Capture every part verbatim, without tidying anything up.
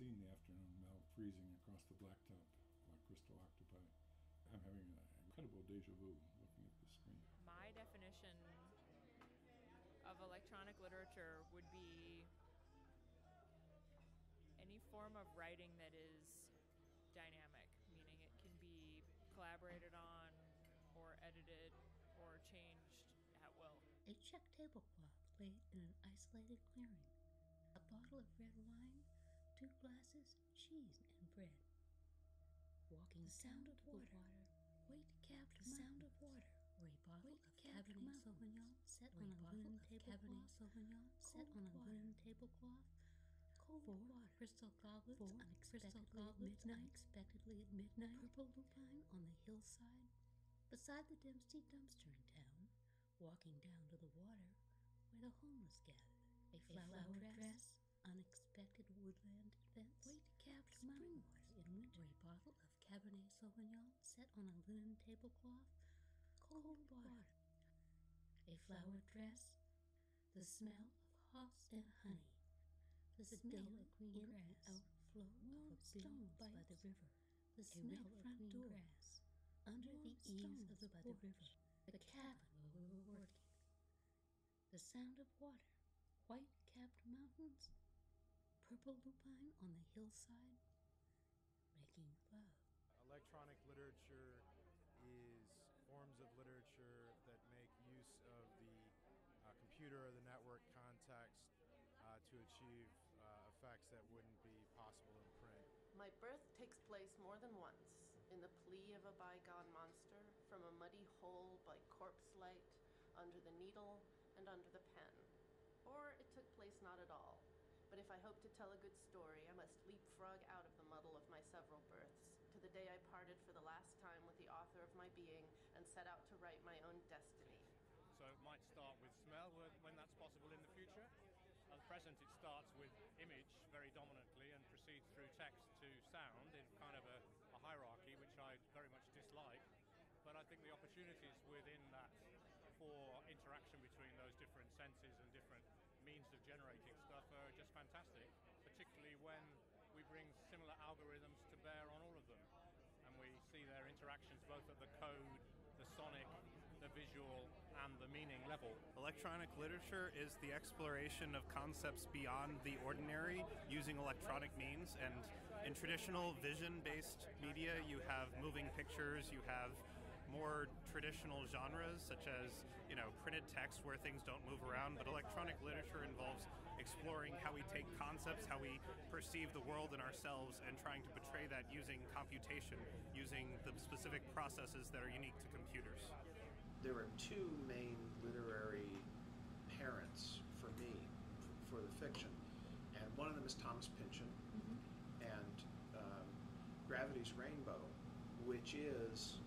sitting in the afternoon now freezing across the blacktop like crystal octopi. I'm having an incredible deja vu looking at the screen. My definition of electronic literature would be any form of writing that is dynamic, meaning it can be collaborated on or edited or changed at will. A check tablecloth laid in an isolated clearing, a bottle of red wine, two glasses, cheese and bread. Walking the sound of water, water. Weight-capped the sound of water, or a bottle of Cabernet Sauvignon set on a wooden tablecloth, set on a wooden tablecloth, cold water, crystal goblets, unexpectedly at midnight, unexpectedly at midnight, purple lupine on the hillside, beside the Dempsey dumpster in town, walking down to the water where the homeless gathered, a flower, a flower dress, dress unexpected woodland events, white-capped spring water in winter, or a bottle of Cabernet Sauvignon set on a linen tablecloth, cold water, a flower dress, the smell of hops and honey, the, the smell of green grass, outflow of a stone by the river, the smell of front green door, grass, under the eaves of the by the river, the cabin where we were working, the sound of water, white-capped mountains, purple lupine on the hillside, making love. Electronic literature is forms of literature that make use of the uh, computer or the network context uh, to achieve uh, effects that wouldn't be possible in print. My birth takes place more than once in the plea of a bygone monster, from a muddy hole by corpse light, under the needle and under the pen. Or it took place not at all. But if I hope to tell a good story, I must leapfrog out of the muddle of my several births to the day I parted for the last time with the author of my being and set out to write my own destiny. So it might start with smell when that's possible in the future. At present it starts with image very dominantly and proceeds through text to sound in kind of a, a hierarchy which I very much dislike. But I think the opportunities within that for interaction between those different senses and different means of generating stuff are just fantastic, particularly when we bring similar algorithms to bear on all of them. And we see their interactions both at the code, the sonic, the visual, and the meaning level. Electronic literature is the exploration of concepts beyond the ordinary using electronic means. And in traditional vision-based media, you have moving pictures, you have more traditional genres such as, you know, printed text where things don't move around, but electronic literature involves exploring how we take concepts, how we perceive the world and ourselves, and trying to portray that using computation, using the specific processes that are unique to computers. There are two main literary parents for me, for the fiction, and one of them is Thomas Pynchon, mm-hmm. and um, Gravity's Rainbow, which is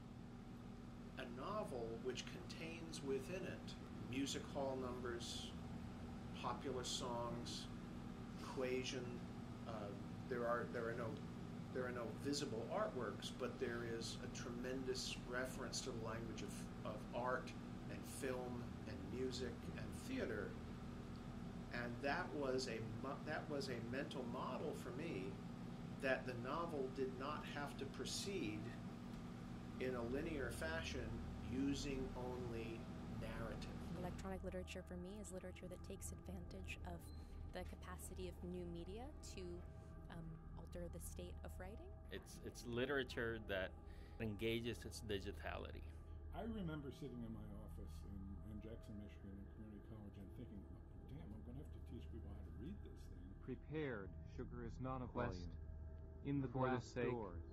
a novel which contains within it music hall numbers, popular songs, equation. Uh, there are there are no there are no visible artworks, but there is a tremendous reference to the language of, of art and film and music and theater. And that was a that was a mental model for me, that the novel did not have to proceed in a linear fashion using only narrative. Electronic literature for me is literature that takes advantage of the capacity of new media to um, alter the state of writing. It's, it's literature that engages its digitality. I remember sitting in my office in, in Jackson, Michigan, in community college, and thinking, damn, I'm going to have to teach people how to read this thing. Prepared sugar is not a quest. In the glass doors,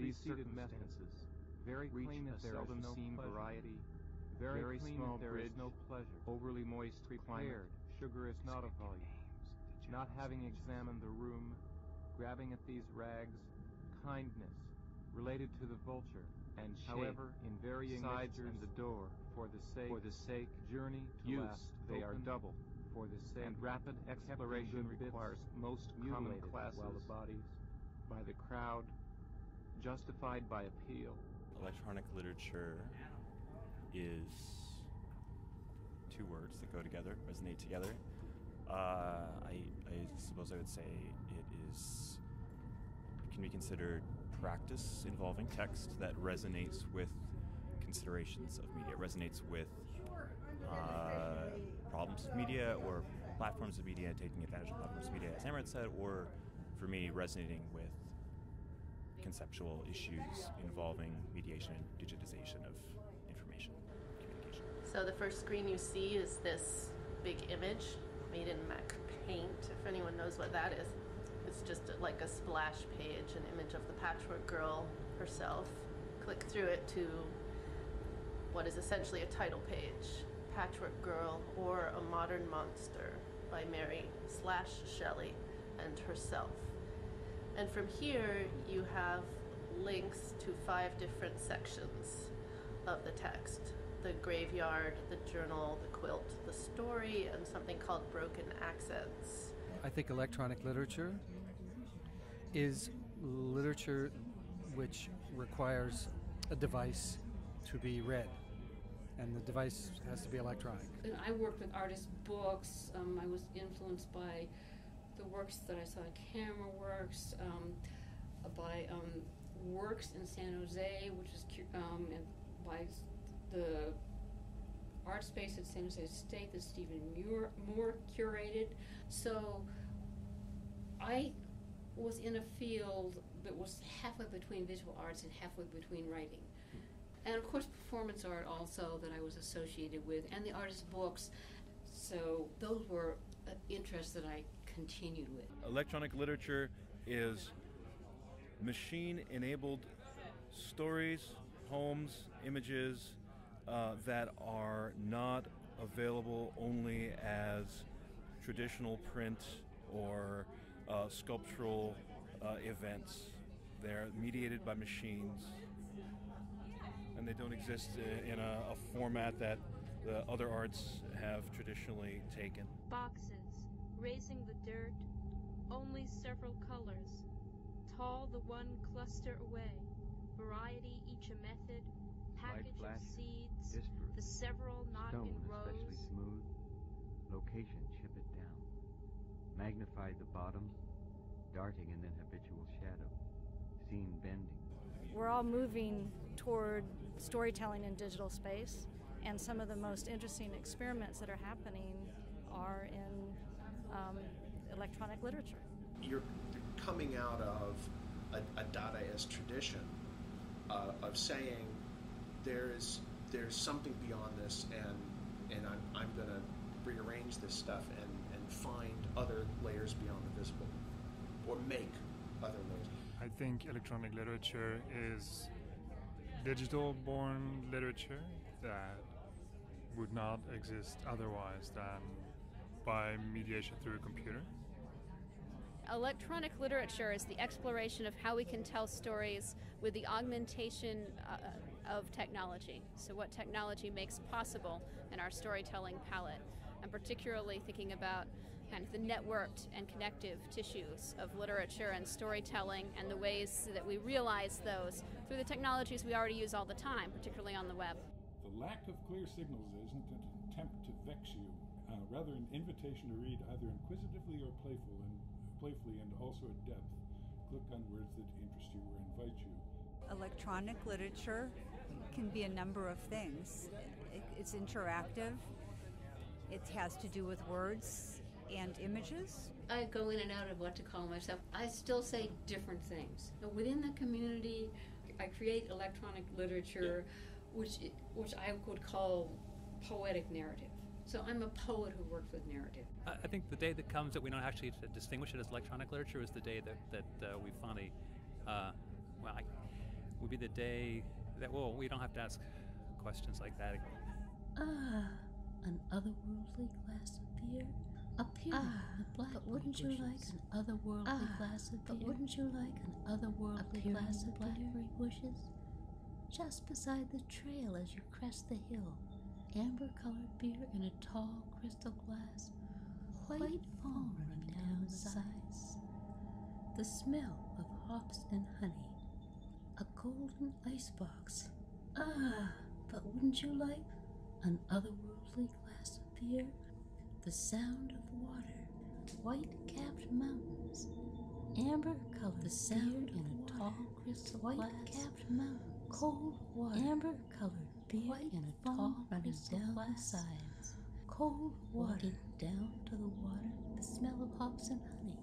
these circumstances. Very clean that there is no seen variety. Very, very clean small that there bridge. Is no pleasure. Overly moist required. Sugar is not a volume. Not having examined the room. Grabbing at these rags. Kindness. Related to the vulture. And shape, however, in varying sides in the door. For the sake. For the sake. Journey to use, last. They open, are double. For the sake. And rapid exploration requires most common classes. While the bodies. By the crowd. Justified by appeal. Electronic literature is two words that go together, resonate together. Uh, I, I suppose I would say it is can be considered practice involving text that resonates with considerations of media. It resonates with uh, problems of media or platforms of media, taking advantage of platforms of media, as Amrit said, or for me, resonating with conceptual issues involving mediation and digitization of information communication. So the first screen you see is this big image made in Mac Paint, if anyone knows what that is. It's just like a splash page, an image of the Patchwork Girl herself. Click through it to what is essentially a title page, Patchwork Girl or A Modern Monster by Mary slash Shelley and herself. And from here you have links to five different sections of the text: the graveyard, the journal, the quilt, the story, and something called Broken Accents. I think electronic literature is literature which requires a device to be read, and the device has to be electronic. And I worked with artists' books. Um, I was influenced by the works that I saw at Camera Works, um, by um, Works in San Jose, which is um, and by the art space at San Jose State that Stephen Muir-Moore curated. So I was in a field that was halfway between visual arts and halfway between writing. And of course performance art also that I was associated with, and the artist's books. So those were uh, interests that I continued with. Electronic literature is machine-enabled stories, poems, images, Uh, that are not available only as traditional print or uh, sculptural uh, events. They're mediated by machines, and they don't exist in a, a format that the other arts have traditionally taken. Boxes, raising the dirt, only several colors, tall the one cluster away, variety each a method, package of seeds, disparate, the several not in rows. Stone especially smooth, location chip it down. Magnified the bottoms, darting and then habitual shadow, seen bending. We're all moving toward storytelling in digital space, and some of the most interesting experiments that are happening are in um, electronic literature. You're coming out of a, a Dadaist tradition uh, of saying, There is there's something beyond this, and and I'm I'm gonna rearrange this stuff and, and find other layers beyond the visible, or make other layers. I think electronic literature is digital-born literature that would not exist otherwise than by mediation through a computer. Electronic literature is the exploration of how we can tell stories with the augmentation uh, of technology. So what technology makes possible in our storytelling palette. I'm particularly thinking about kind of the networked and connective tissues of literature and storytelling, and the ways that we realize those through the technologies we already use all the time, particularly on the web. The lack of clear signals isn't an attempt to vex you, uh, rather an invitation to read either inquisitively or playful and playfully and also at depth. Click on words that interest you or invite you. Electronic literature can be a number of things. It's interactive. It has to do with words and images. I go in and out of what to call myself. I still say different things. Within the community, I create electronic literature, which, which I would call poetic narrative. So I'm a poet who works with narrative. I think the day that comes that we don't actually distinguish it as electronic literature is the day that, that uh, we finally, uh, well, I, will be the day that, well, we don't have to ask questions like that again. Ah, an otherworldly glass of beer. Up here, ah, in the black but wouldn't you like an otherworldly ah, glass of beer? But wouldn't you like an otherworldly glass of blackberry bushes? Just beside the trail as you crest the hill. Amber-colored beer in a tall crystal glass, white foam running down the sides, the smell of hops and honey, a golden icebox. Ah, but wouldn't you like an otherworldly glass of beer? The sound of water, white-capped mountains, amber-colored sound in a tall, crystal white-capped mountain. Cold water, amber-colored beer white in a tall, running down the sides. Cold water, walking down to the water, the smell of hops and honey,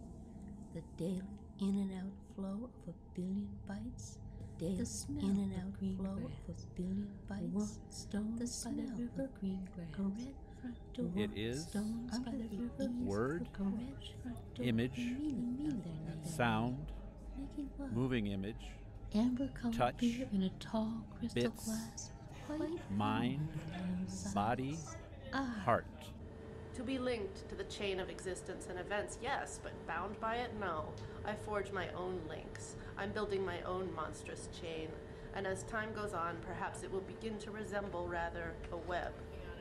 the daily in-and-out flow of a billion bites. The smell in and out flow of a billion bites. Stone the smell by the river green grass. It is word, image, sound, moving image, touch, bits, mind, body, heart. To be linked to the chain of existence and events, yes, but bound by it, no. I forge my own links. I'm building my own monstrous chain. And as time goes on, perhaps it will begin to resemble, rather, a web.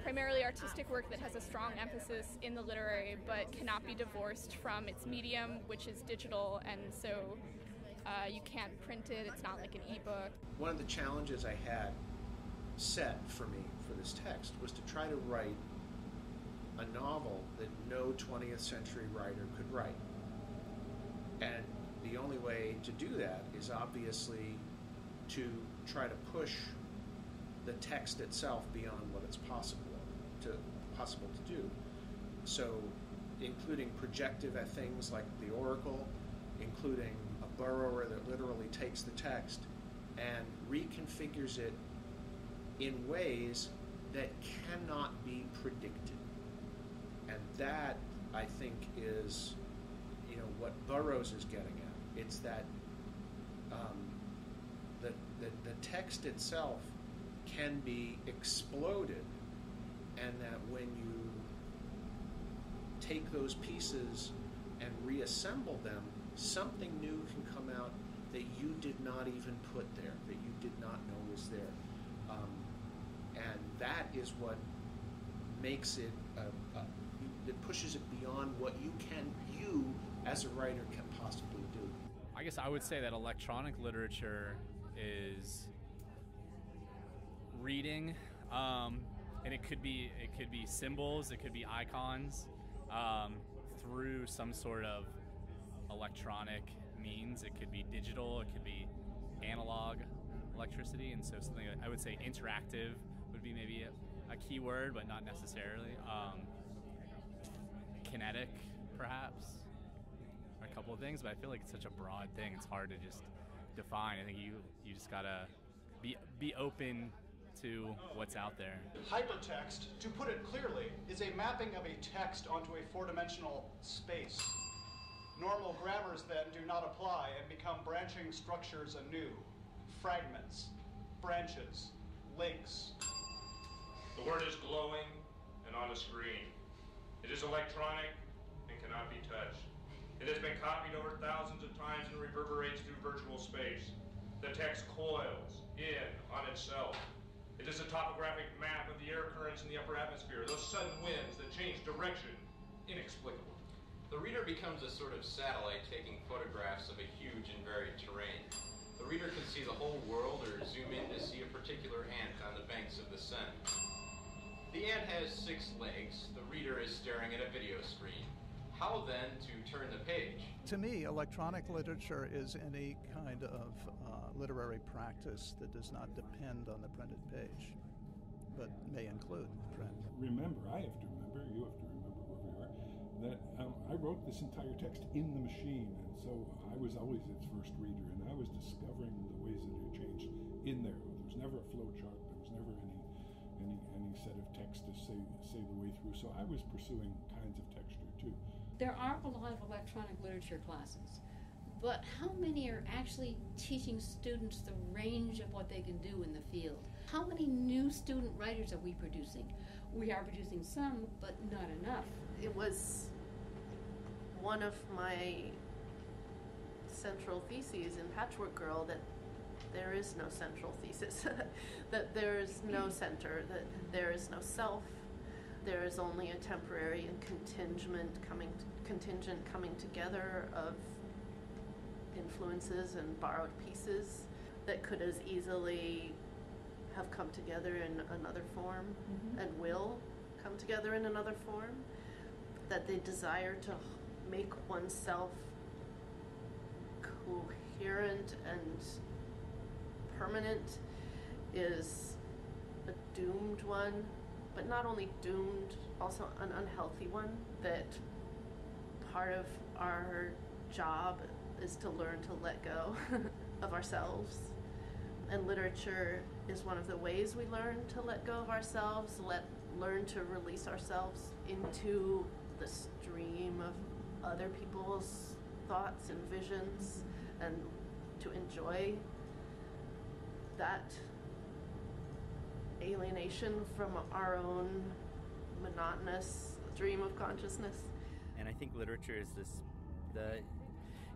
Primarily artistic work that has a strong emphasis in the literary, but cannot be divorced from its medium, which is digital, and so uh, you can't print it. It's not like an e-book. One of the challenges I had set for me for this text was to try to write a novel that no twentieth century writer could write. And the only way to do that is obviously to try to push the text itself beyond what it's possible to, possible to do. So including projective things like the oracle, including a borrower that literally takes the text and reconfigures it in ways that cannot be predicted. And that, I think, is, you know, what Burroughs is getting at. It's that um, the, the, the text itself can be exploded, and that when you take those pieces and reassemble them, something new can come out that you did not even put there, that you did not know was there. Um, and that is what makes it a, a It pushes it beyond what you can, you as a writer can possibly do. I guess I would say that electronic literature is reading, um, and it could be it could be symbols, it could be icons, um, through some sort of electronic means. It could be digital, it could be analog electricity, and so something I would say interactive would be maybe a, a key word, but not necessarily. Um, Kinetic, perhaps, a couple of things, but I feel like it's such a broad thing. It's hard to just define. I think you you just gotta be be open to what's out there. Hypertext, to put it clearly, is a mapping of a text onto a four-dimensional space. Normal grammars then do not apply and become branching structures anew. Fragments, branches, links. The word is glowing and on a screen. It is electronic and cannot be touched. It has been copied over thousands of times and reverberates through virtual space. The text coils in on itself. It is a topographic map of the air currents in the upper atmosphere, those sudden winds that change direction, inexplicable. The reader becomes a sort of satellite taking photographs of a huge and varied terrain. The reader can see the whole world or zoom in to see a particular ant on the banks of the sun. The ant has six legs. The reader is staring at a video screen. How then to turn the page? To me, electronic literature is any kind of uh, literary practice that does not depend on the printed page, but may include print. Remember, I have to remember, you have to remember where we are, that um, I wrote this entire text in the machine, and so I was always its first reader, and I was discovering the ways that it changed in there. There was never a flow chart, there was never any Any, any set of text to say, say the way through, so I was pursuing kinds of texture too. There are a lot of electronic literature classes, but how many are actually teaching students the range of what they can do in the field? How many new student writers are we producing? We are producing some, but not enough. It was one of my central theses in Patchwork Girl that there is no central thesis, that there is no center, that there is no self, there is only a temporary and contingent coming, contingent coming together of influences and borrowed pieces that could as easily have come together in another form, mm-hmm. and will come together in another form, that they desire to make oneself coherent and permanent is a doomed one, but not only doomed, also an unhealthy one, that part of our job is to learn to let go of ourselves. And literature is one of the ways we learn to let go of ourselves, let learn to release ourselves into the stream of other people's thoughts and visions, and to enjoy that alienation from our own monotonous stream of consciousness. And I think literature is this, the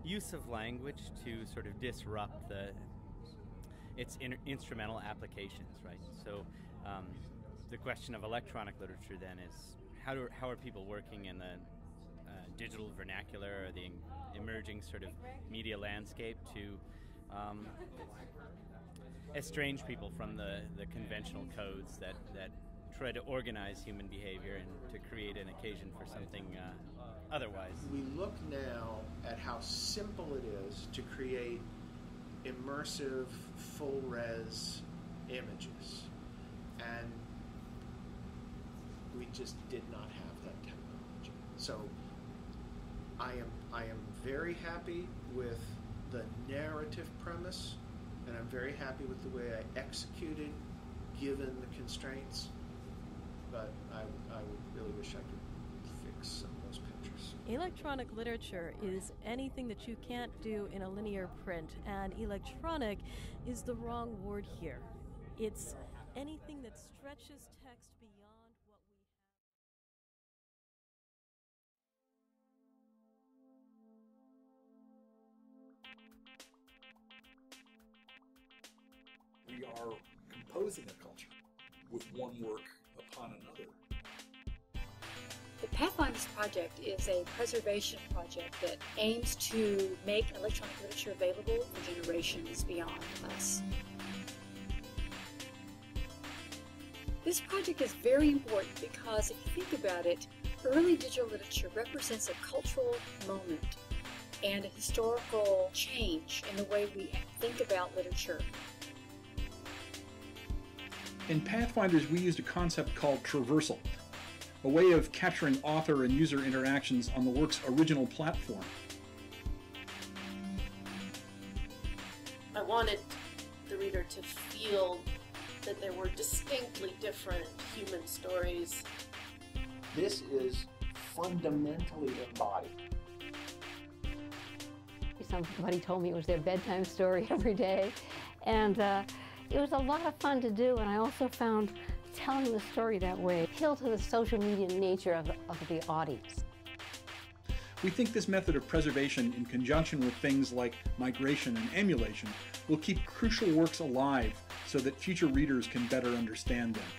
use of language to sort of disrupt the its in, instrumental applications, right? So um, the question of electronic literature then is how do how are people working in the uh, digital vernacular or the emerging sort of media landscape to um, estrange people from the, the conventional codes that, that try to organize human behavior and to create an occasion for something uh, otherwise. We look now at how simple it is to create immersive, full-res images, and we just did not have that technology. So I am, I am very happy with the narrative premise, and I'm very happy with the way I executed, given the constraints, but I, I would really wish I could fix some of those pictures. Electronic literature is anything that you can't do in a linear print, and electronic is the wrong word here. It's anything that stretches text beyond what we have. We are composing a culture with one work upon another. The Pathfinders Project is a preservation project that aims to make electronic literature available for generations beyond us. This project is very important because, if you think about it, early digital literature represents a cultural moment and a historical change in the way we think about literature. In Pathfinders, we used a concept called traversal, a way of capturing author and user interactions on the work's original platform. I wanted the reader to feel that there were distinctly different human stories. This is fundamentally embodied. Somebody told me it was their bedtime story every day, and uh, it was a lot of fun to do, and I also found telling the story that way appealed to the social media nature of, of the audience. We think this method of preservation, in conjunction with things like migration and emulation, will keep crucial works alive so that future readers can better understand them.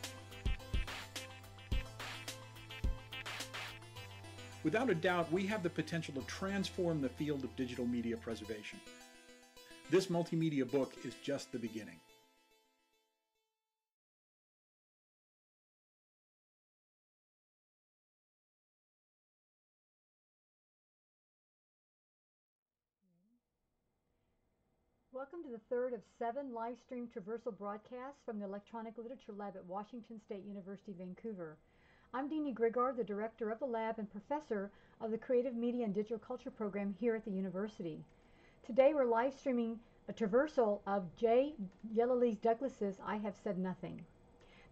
Without a doubt, we have the potential to transform the field of digital media preservation. This multimedia book is just the beginning. Welcome to the third of seven live stream traversal broadcasts from the Electronic Literature Lab at Washington State University, Vancouver. I'm Dene Grigar, the director of the lab and professor of the Creative Media and Digital Culture Program here at the university. Today we're live streaming a traversal of J. Yellowlees Douglas's I Have Said Nothing.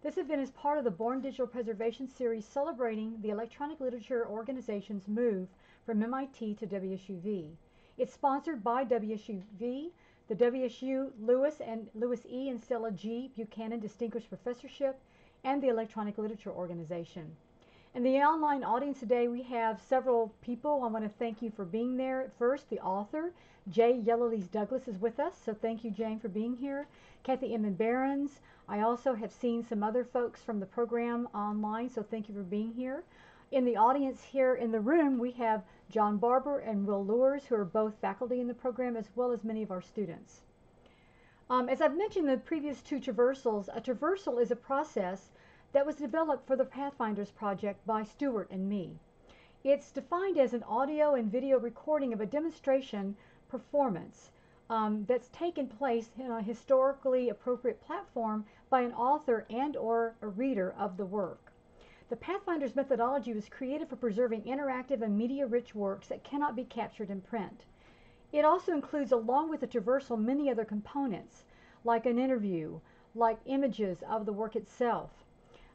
This event is part of the Born Digital Preservation Series celebrating the Electronic Literature Organization's move from M I T to W S U V. It's sponsored by W S U V, the W S U Lewis and Lewis E. and Stella G. Buchanan Distinguished Professorship, and the Electronic Literature Organization. In the online audience today, we have several people. I want to thank you for being there. First, the author, J. Yellowlees Douglas, is with us, so thank you, Jane, for being here. Kathy M. and Barrons. I also have seen some other folks from the program online, so thank you for being here. In the audience here in the room, we have John Barber and Will Lewis, who are both faculty in the program, as well as many of our students. Um, as I've mentioned in the previous two traversals, a traversal is a process that was developed for the Pathfinders Project by Stuart and me. It's defined as an audio and video recording of a demonstration performance um, that's taken place in a historically appropriate platform by an author and or a reader of the work. The Pathfinder's methodology was created for preserving interactive and media-rich works that cannot be captured in print. It also includes, along with the traversal, many other components, like an interview, like images of the work itself,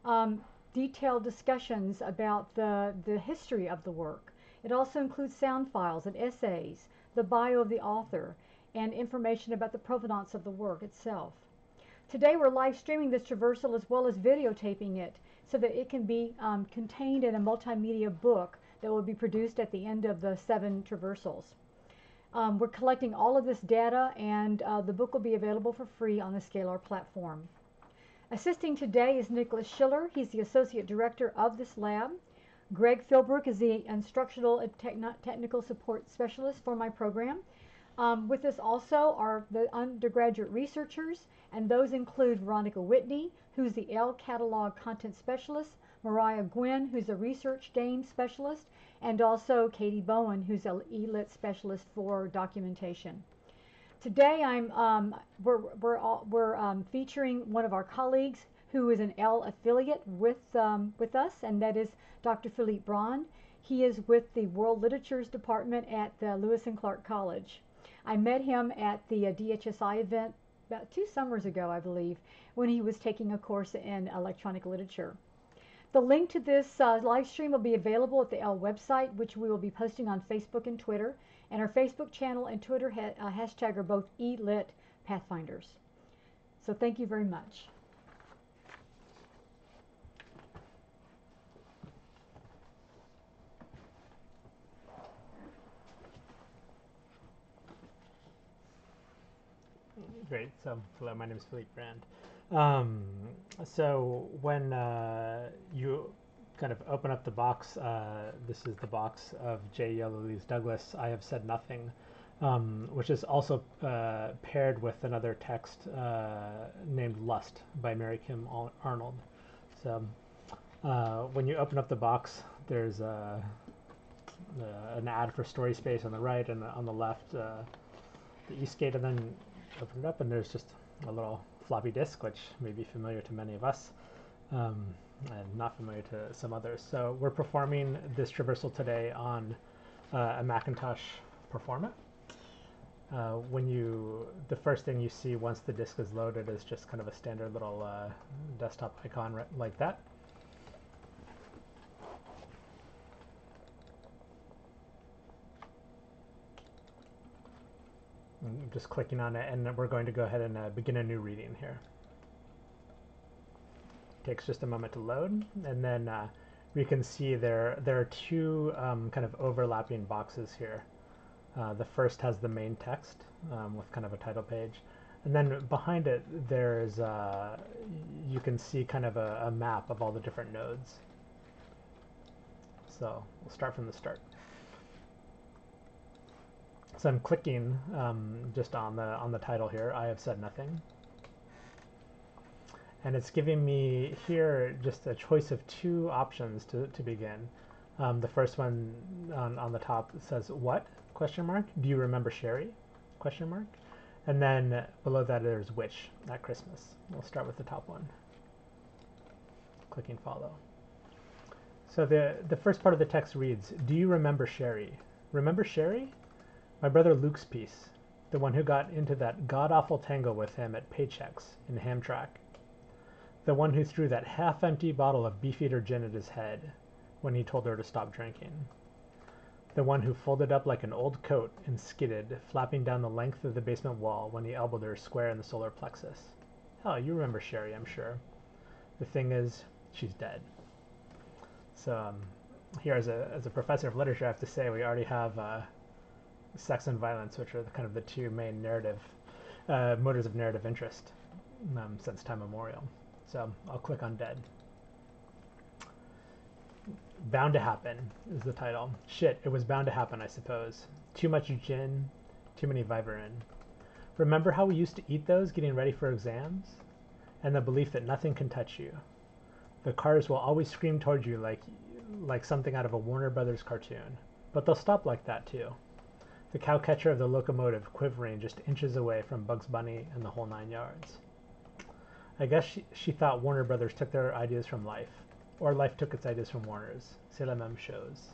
um, detailed discussions about the, the history of the work. It also includes sound files and essays, the bio of the author, and information about the provenance of the work itself. Today we're live streaming this traversal as well as videotaping it so that it can be um, contained in a multimedia book that will be produced at the end of the seven traversals. Um, we're collecting all of this data, and uh, the book will be available for free on the Scalar platform. Assisting today is Nicholas Schiller. He's the Associate Director of this lab. Greg Philbrook is the Instructional and Techno Technical Support Specialist for my program. Um, with us also are the undergraduate researchers, and those include Veronica Whitney, who's the L Catalog Content Specialist, Mariah Gwynn, who's a Research Game Specialist, and also Katie Bowen, who's an E Lit Specialist for documentation. Today I'm, um, we're, we're, all, we're um, featuring one of our colleagues who is an L affiliate with, um, with us, and that is Doctor Philippe Braun. He is with the World Literatures Department at the Lewis and Clark College. I met him at the uh, D H S I event about two summers ago, I believe, when he was taking a course in electronic literature. The link to this uh, live stream will be available at the L website, which we will be posting on Facebook and Twitter. And our Facebook channel and Twitter ha uh, hashtag are both E Lit Pathfinders. So thank you very much. Great. So hello, my name is Philippe Braun. Um, so when uh, you kind of open up the box, uh, this is the box of J. Yellowlees Douglas, I Have Said Nothing, um, which is also uh, paired with another text uh, named Lust by Mary Kim Arnold. So uh, when you open up the box, there's uh, uh, an ad for Storyspace on the right, and on the left, uh, the East Gate, and then open it up and there's just a little floppy disk, which may be familiar to many of us, um, and not familiar to some others. So we're performing this traversal today on uh, a Macintosh Performa. Uh, when you, the first thing you see once the disk is loaded is just kind of a standard little uh, desktop icon right, like that. I'm just clicking on it, and we're going to go ahead and uh, begin a new reading here. Takes just a moment to load, and then uh, we can see there there are two um, kind of overlapping boxes here. Uh, the first has the main text um, with kind of a title page, and then behind it there's uh, you can see kind of a, a map of all the different nodes. So we'll start from the start. So I'm clicking um, just on the on the title here, I Have Said Nothing. And it's giving me here just a choice of two options to, to begin. Um, the first one on, on the top says, what? Question mark. Do you remember Sherry? Question mark. And then below that there's which at Christmas. We'll start with the top one. Clicking follow. So the, the first part of the text reads, do you remember Sherry? Remember Sherry? My brother Luke's piece, the one who got into that god-awful tango with him at Paychex in Hamtramck, the one who threw that half-empty bottle of Beefeater gin at his head when he told her to stop drinking, the one who folded up like an old coat and skidded, flapping down the length of the basement wall when he elbowed her square in the solar plexus. Hell, you remember Sherry, I'm sure. The thing is, she's dead. So um, here as a, as a professor of literature, I have to say we already have uh, sex and violence, which are the, kind of the two main narrative, uh, motors of narrative interest um, since time immemorial. So I'll click on dead. Bound to happen is the title. Shit, it was bound to happen, I suppose. Too much gin, too many Vivarin. Remember how we used to eat those getting ready for exams? And the belief that nothing can touch you. The cars will always scream towards you like, like something out of a Warner Brothers cartoon, but they'll stop like that too. the cowcatcher of the locomotive quivering just inches away from Bugs Bunny and the whole nine yards. I guess she, she thought Warner Brothers took their ideas from life, or life took its ideas from Warner's. C'est la même chose.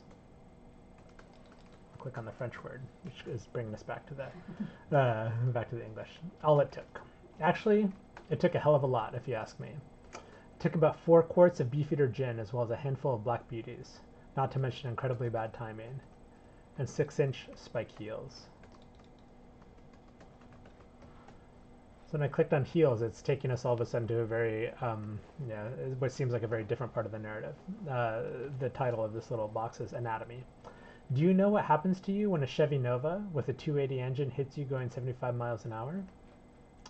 Click on the French word, which is bringing us back to that, uh, back to the English. All it took. Actually, it took a hell of a lot, if you ask me. It took about four quarts of Beefeater gin, as well as a handful of Black Beauties, not to mention incredibly bad timing, and six-inch spike heels. So when I clicked on heels, it's taking us all of a sudden to a very, um, you know, what seems like a very different part of the narrative. Uh, the title of this little box is Anatomy. Do you know what happens to you when a Chevy Nova with a two eighty engine hits you going seventy-five miles an hour?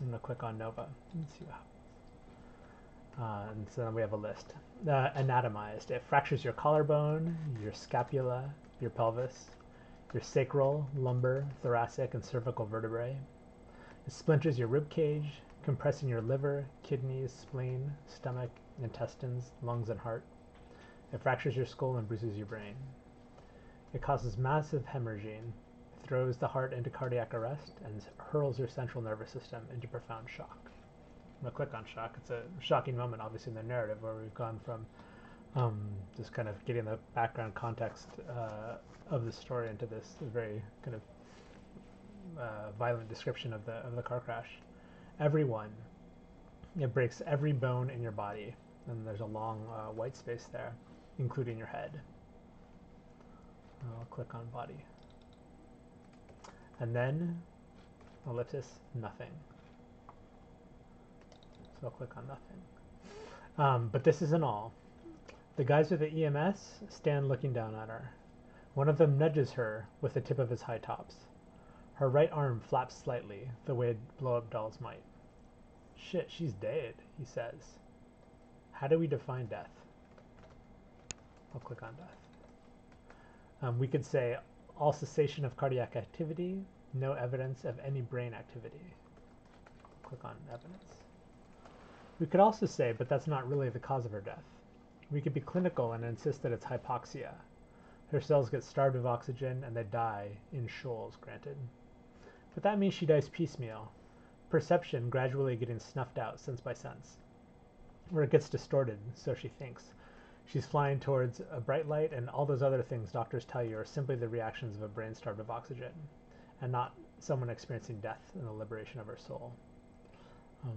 I'm going to click on Nova and see what happens. Uh, and so then we have a list. Uh, anatomized. It fractures your collarbone, your scapula, your pelvis, your sacral, lumbar, thoracic, and cervical vertebrae. It splinters your rib cage, compressing your liver, kidneys, spleen, stomach, intestines, lungs, and heart. It fractures your skull and bruises your brain. It causes massive hemorrhaging, throws the heart into cardiac arrest, and hurls your central nervous system into profound shock. I'm going to click on shock. It's a shocking moment, obviously, in the narrative, where we've gone from um, just kind of getting the background context uh, of the story into this very kind of uh, violent description of the, of the car crash. Everyone, it breaks every bone in your body, and there's a long uh, white space there, including your head. I'll click on body. And then, ellipsis, nothing. So I'll click on nothing. Um, but this isn't all. The guys with the E M S stand looking down at her. One of them nudges her with the tip of his high tops. Her right arm flaps slightly, the way blow-up dolls might. Shit, she's dead, he says. How do we define death? I'll click on death. Um, we could say all cessation of cardiac activity, no evidence of any brain activity. Click on evidence. We could also say, but that's not really the cause of her death. We could be clinical and insist that it's hypoxia. Her cells get starved of oxygen and they die in shoals, granted. But that means she dies piecemeal, perception gradually getting snuffed out sense by sense. Or it gets distorted, so she thinks. She's flying towards a bright light, and all those other things doctors tell you are simply the reactions of a brain starved of oxygen, and not someone experiencing death and the liberation of her soul. Um,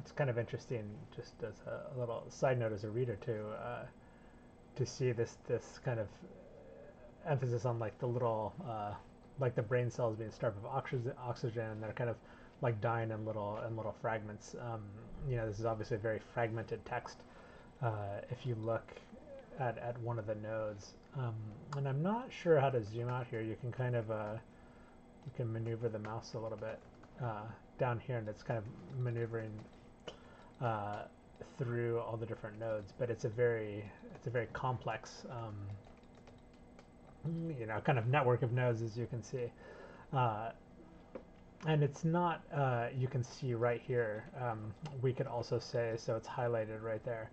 it's kind of interesting, just as a, a little side note as a reader, to uh, to see this this kind of emphasis on like the little uh, like the brain cells being starved of oxygen, oxygen, and they're kind of like dying in little in little fragments. Um, you know, this is obviously a very fragmented text. Uh, if you look at, at one of the nodes, um, and I'm not sure how to zoom out here. You can kind of uh, you can maneuver the mouse a little bit uh, down here, and it's kind of maneuvering uh, through all the different nodes. But it's a very it's a very complex um, you know kind of network of nodes, as you can see. Uh, And it's not, uh, you can see right here, um, we could also say, so it's highlighted right there.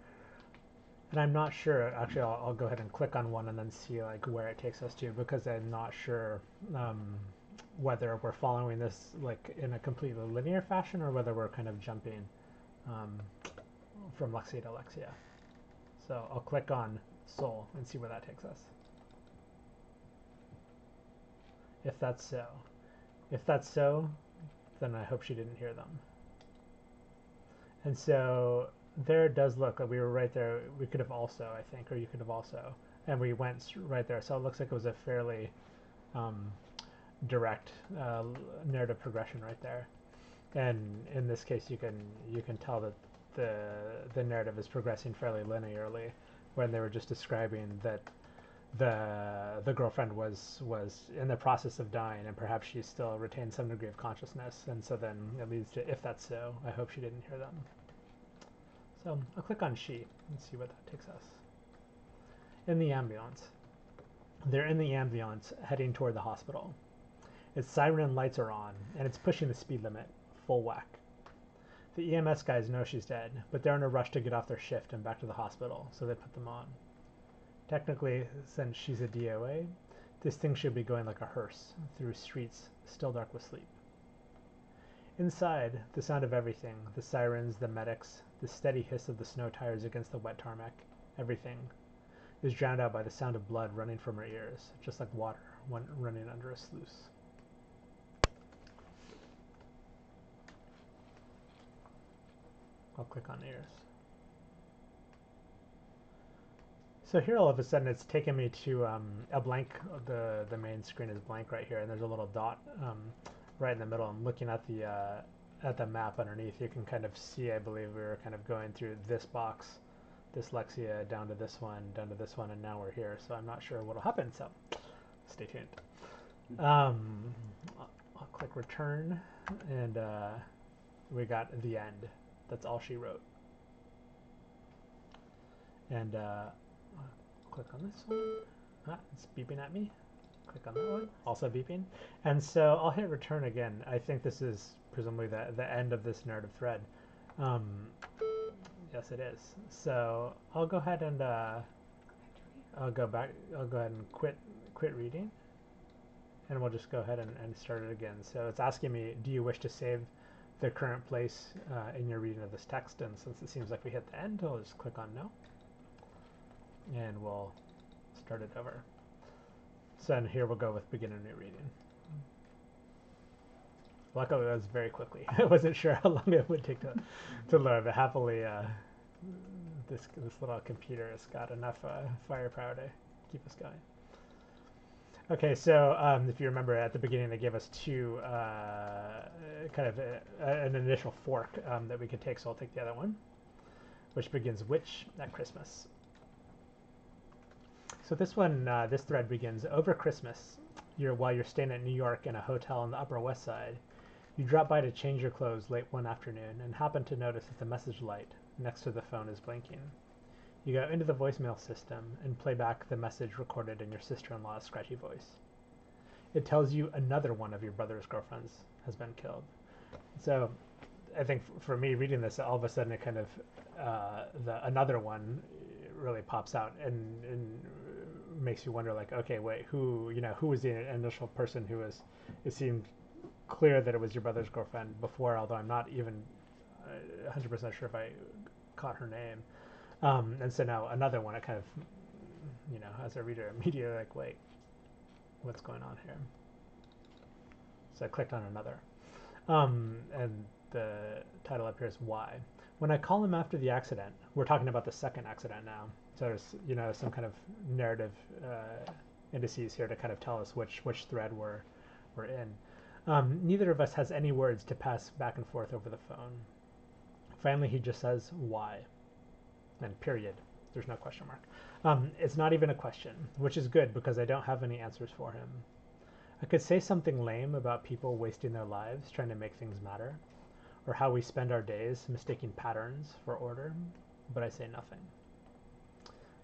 And I'm not sure, actually I'll, I'll go ahead and click on one and then see like where it takes us to, because I'm not sure um, whether we're following this like in a completely linear fashion or whether we're kind of jumping um, from Lexia to Lexia. So I'll click on soul and see where that takes us. If that's so. If that's so, then I hope she didn't hear them. And so there it does look like we were right there. We could have also, I think, or you could have also. And we went right there. So it looks like it was a fairly um, direct uh, narrative progression right there. And in this case, you can you can tell that the, the narrative is progressing fairly linearly when they were just describing that the the girlfriend was was in the process of dying, and perhaps she still retained some degree of consciousness, and so then it leads to if that's so, I hope she didn't hear them. So I'll click on she and see what that takes us. In the ambulance. They're in the ambulance heading toward the hospital. Its siren lights are on, and it's pushing the speed limit, full whack. The E M S guys know she's dead, but they're in a rush to get off their shift and back to the hospital, so they put them on. Technically, since she's a D O A, This thing should be going like a hearse through streets still dark with sleep. Inside, the sound of everything, the sirens, the medics, the steady hiss of the snow tires against the wet tarmac, everything, is drowned out by the sound of blood running from her ears, just like water when running under a sluice. I'll click on ears. So here all of a sudden it's taken me to um, a blank, the, the main screen is blank right here, and there's a little dot um, right in the middle. I'm looking at the, uh, at the map underneath. You can kind of see, I believe we were kind of going through this box, this Lexia, down to this one, down to this one, and now we're here. So I'm not sure what'll happen, so stay tuned. Um, I'll, I'll click return, and uh, we got the end. That's all she wrote. And uh, click on this one. Ah, it's beeping at me. Click on that one. Also beeping. And so I'll hit return again. I think this is presumably the, the end of this narrative thread. Um, yes, it is. So I'll go ahead and uh, I'll go back. I'll go ahead and quit quit reading. And we'll just go ahead and, and start it again. So it's asking me, do you wish to save the current place uh, in your reading of this text? And since it seems like we hit the end, I'll just click on no. And we'll start it over. So in here we'll go with begin a new reading. Luckily that was very quickly. I wasn't sure how long it would take to, to load, but happily uh, this, this little computer has got enough uh, firepower to keep us going. Okay, so um, if you remember at the beginning they gave us two, uh, kind of a, a, an initial fork um, that we could take, so I'll take the other one, which begins Witch at Christmas. So this one, uh, this thread begins, over Christmas, you're, while you're staying at New York in a hotel on the Upper West Side, you drop by to change your clothes late one afternoon and happen to notice that the message light next to the phone is blinking. You go into the voicemail system and play back the message recorded in your sister-in-law's scratchy voice. It tells you another one of your brother's girlfriends has been killed. So I think for me reading this, all of a sudden it kind of, uh, the another one really pops out and, and makes you wonder, like, okay, wait, who, you know, who was the initial person who was, it seemed clear that it was your brother's girlfriend before, although I'm not even one hundred percent sure if I caught her name. Um, and so now another one, I kind of, you know, as a reader, immediately like, wait, what's going on here? So I clicked on another. Um, and the title up here is Why. When I call him after the accident, we're talking about the second accident now. So there's, you know, some kind of narrative uh, indices here to kind of tell us which which thread we're we're in. Um, neither of us has any words to pass back and forth over the phone. Finally, he just says why, and period. There's no question mark. Um, it's not even a question, which is good because I don't have any answers for him. I could say something lame about people wasting their lives trying to make things matter, or how we spend our days mistaking patterns for order, but I say nothing.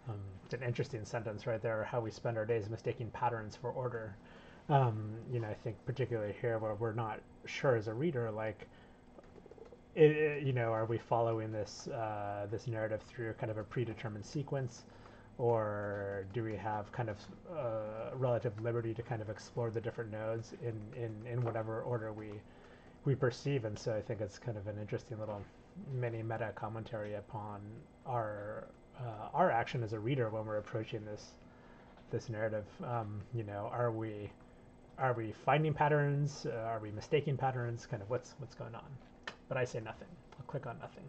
Um, it's an interesting sentence right there, how we spend our days mistaking patterns for order. Um, you know, I think particularly here where we're not sure as a reader, like, it, it, you know, are we following this, uh, this narrative through kind of a predetermined sequence, or do we have kind of uh, relative liberty to kind of explore the different nodes in, in, in whatever order we we perceive? And so I think it's kind of an interesting little mini meta commentary upon our uh, our action as a reader when we're approaching this this narrative. Um, you know, are we are we finding patterns? Uh, are we mistaking patterns? Kind of what's what's going on? But I say nothing. I'll click on nothing.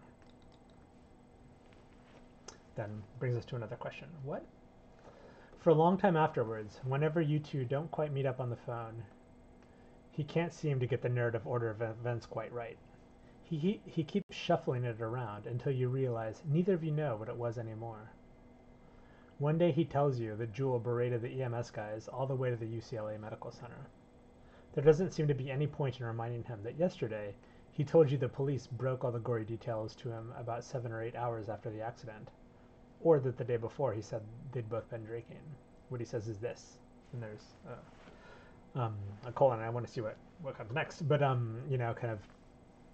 Then brings us to another question. What? For a long time afterwards, whenever you two don't quite meet up on the phone, he can't seem to get the narrative order of events quite right. He, he, he keeps shuffling it around until you realize neither of you know what it was anymore. One day he tells you that Jewel berated the E M S guys all the way to the U C L A Medical Center. There doesn't seem to be any point in reminding him that yesterday he told you the police broke all the gory details to him about seven or eight hours after the accident, or that the day before he said they'd both been drinking. What he says is this, and there's... Uh, Um, a colon, and I want to see what, what comes next, but, um, you know, kind of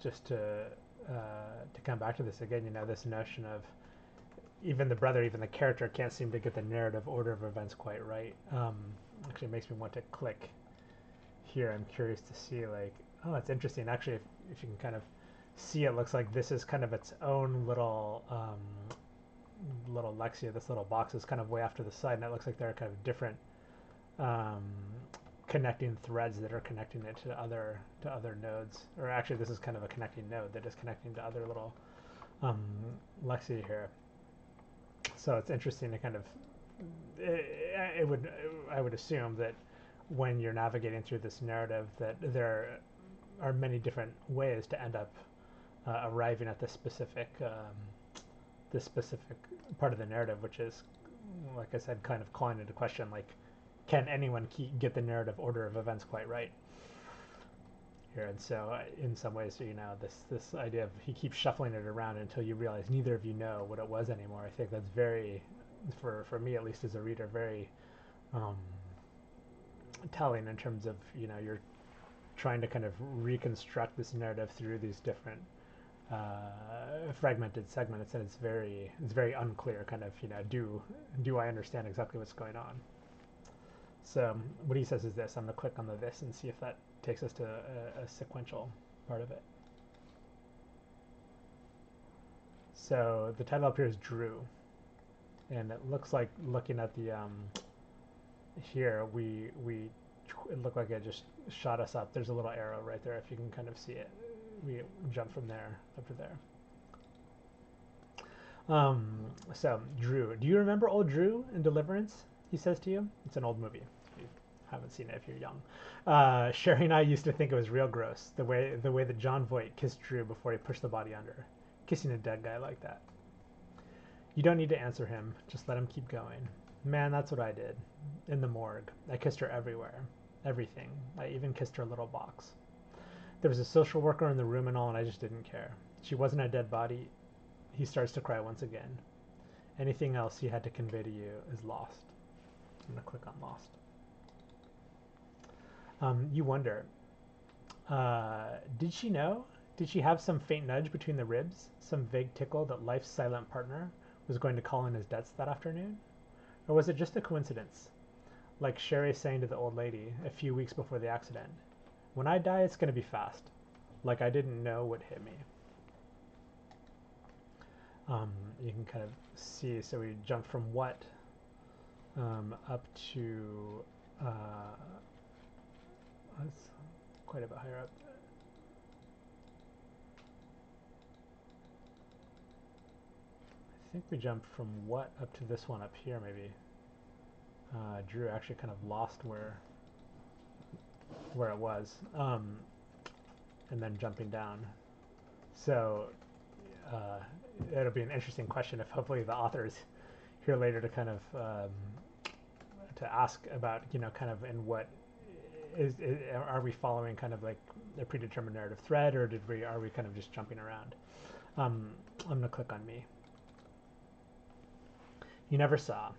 just to, uh, to come back to this again, you know, this notion of even the brother, even the character can't seem to get the narrative order of events quite right. Um, actually makes me want to click here. I'm curious to see, like, oh, that's interesting. Actually, if, if you can kind of see, it looks like this is kind of its own little um, little lexia. This little box is kind of way off to the side, and it looks like there are kind of different um, connecting threads that are connecting it to other to other nodes. Or actually, this is kind of a connecting node that is connecting to other little um, lexia here. So it's interesting to kind of it, it would I would assume that when you're navigating through this narrative, that there are many different ways to end up uh, arriving at this specific um, this specific part of the narrative, which is, like I said, kind of calling into question, like, can anyone keep, get the narrative order of events quite right here? And so, in some ways, you know, this this idea of he keeps shuffling it around until you realize neither of you know what it was anymore. I think that's very, for for me at least as a reader, very um, telling in terms of, you know, you're trying to kind of reconstruct this narrative through these different uh, fragmented segments, and it's very it's very unclear, kind of, you know, do do I understand exactly what's going on? So what he says is this. I'm going to click on the this and see if that takes us to a, a sequential part of it. So the title up here is Drew, and it looks like, looking at the um, here, we we it looked like I just shot us up. There's a little arrow right there, if you can kind of see it. We jump from there up to there. Um, so, Drew. Do you remember old Drew in Deliverance? He says to you. It's an old movie. If you haven't seen it, if you're young. Uh, Sherry and I used to think it was real gross, the way the way that John Voight kissed Drew before he pushed the body under. Kissing a dead guy like that. You don't need to answer him. Just let him keep going. Man, that's what I did. In the morgue. I kissed her everywhere. Everything. I even kissed her little box. There was a social worker in the room and all, and I just didn't care. She wasn't a dead body. He starts to cry once again. Anything else he had to convey to you is lost. I'm going to click on lost. Um, you wonder, uh, did she know? Did she have some faint nudge between the ribs? Some vague tickle that life's silent partner was going to call in his debts that afternoon? Or was it just a coincidence? Like Sherry saying to the old lady a few weeks before the accident, when I die, it's going to be fast. Like I didn't know what hit me. Um, you can kind of see, so we jump from what um, up to, uh, that's quite a bit higher up. I think we jumped from what up to this one up here, maybe. Uh, Drew actually kind of lost where where it was, um, and then jumping down. So uh, it'll be an interesting question if hopefully the author is here later to kind of um, to ask about, you know, kind of in what is, is are we following kind of like a predetermined narrative thread, or did we are we kind of just jumping around? Um, I'm gonna click on me. You never saw.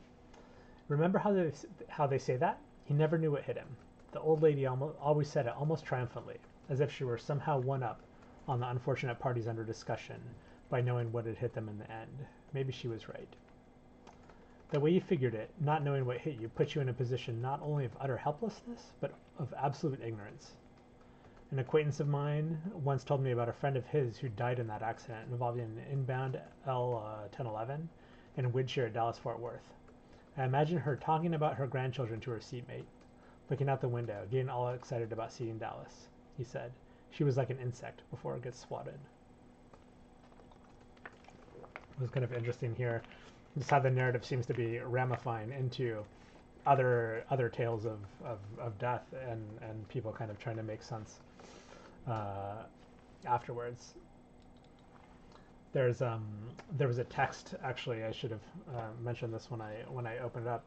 Remember how they, how they say that? He never knew what hit him. The old lady almost, always said it almost triumphantly, as if she were somehow one up on the unfortunate parties under discussion by knowing what had hit them in the end. Maybe she was right. The way you figured it, not knowing what hit you, put you in a position not only of utter helplessness, but of absolute ignorance. An acquaintance of mine once told me about a friend of his who died in that accident involving an inbound L ten eleven in a wheelchair at Dallas-Fort Worth. I imagine her talking about her grandchildren to her seatmate, looking out the window, getting all excited about seeing Dallas. He said, she was like an insect before it gets swatted. It was kind of interesting here, just how the narrative seems to be ramifying into other other tales of, of, of death and, and people kind of trying to make sense uh, afterwards. There's um there was a text, actually I should have uh, mentioned this when I when I opened it up,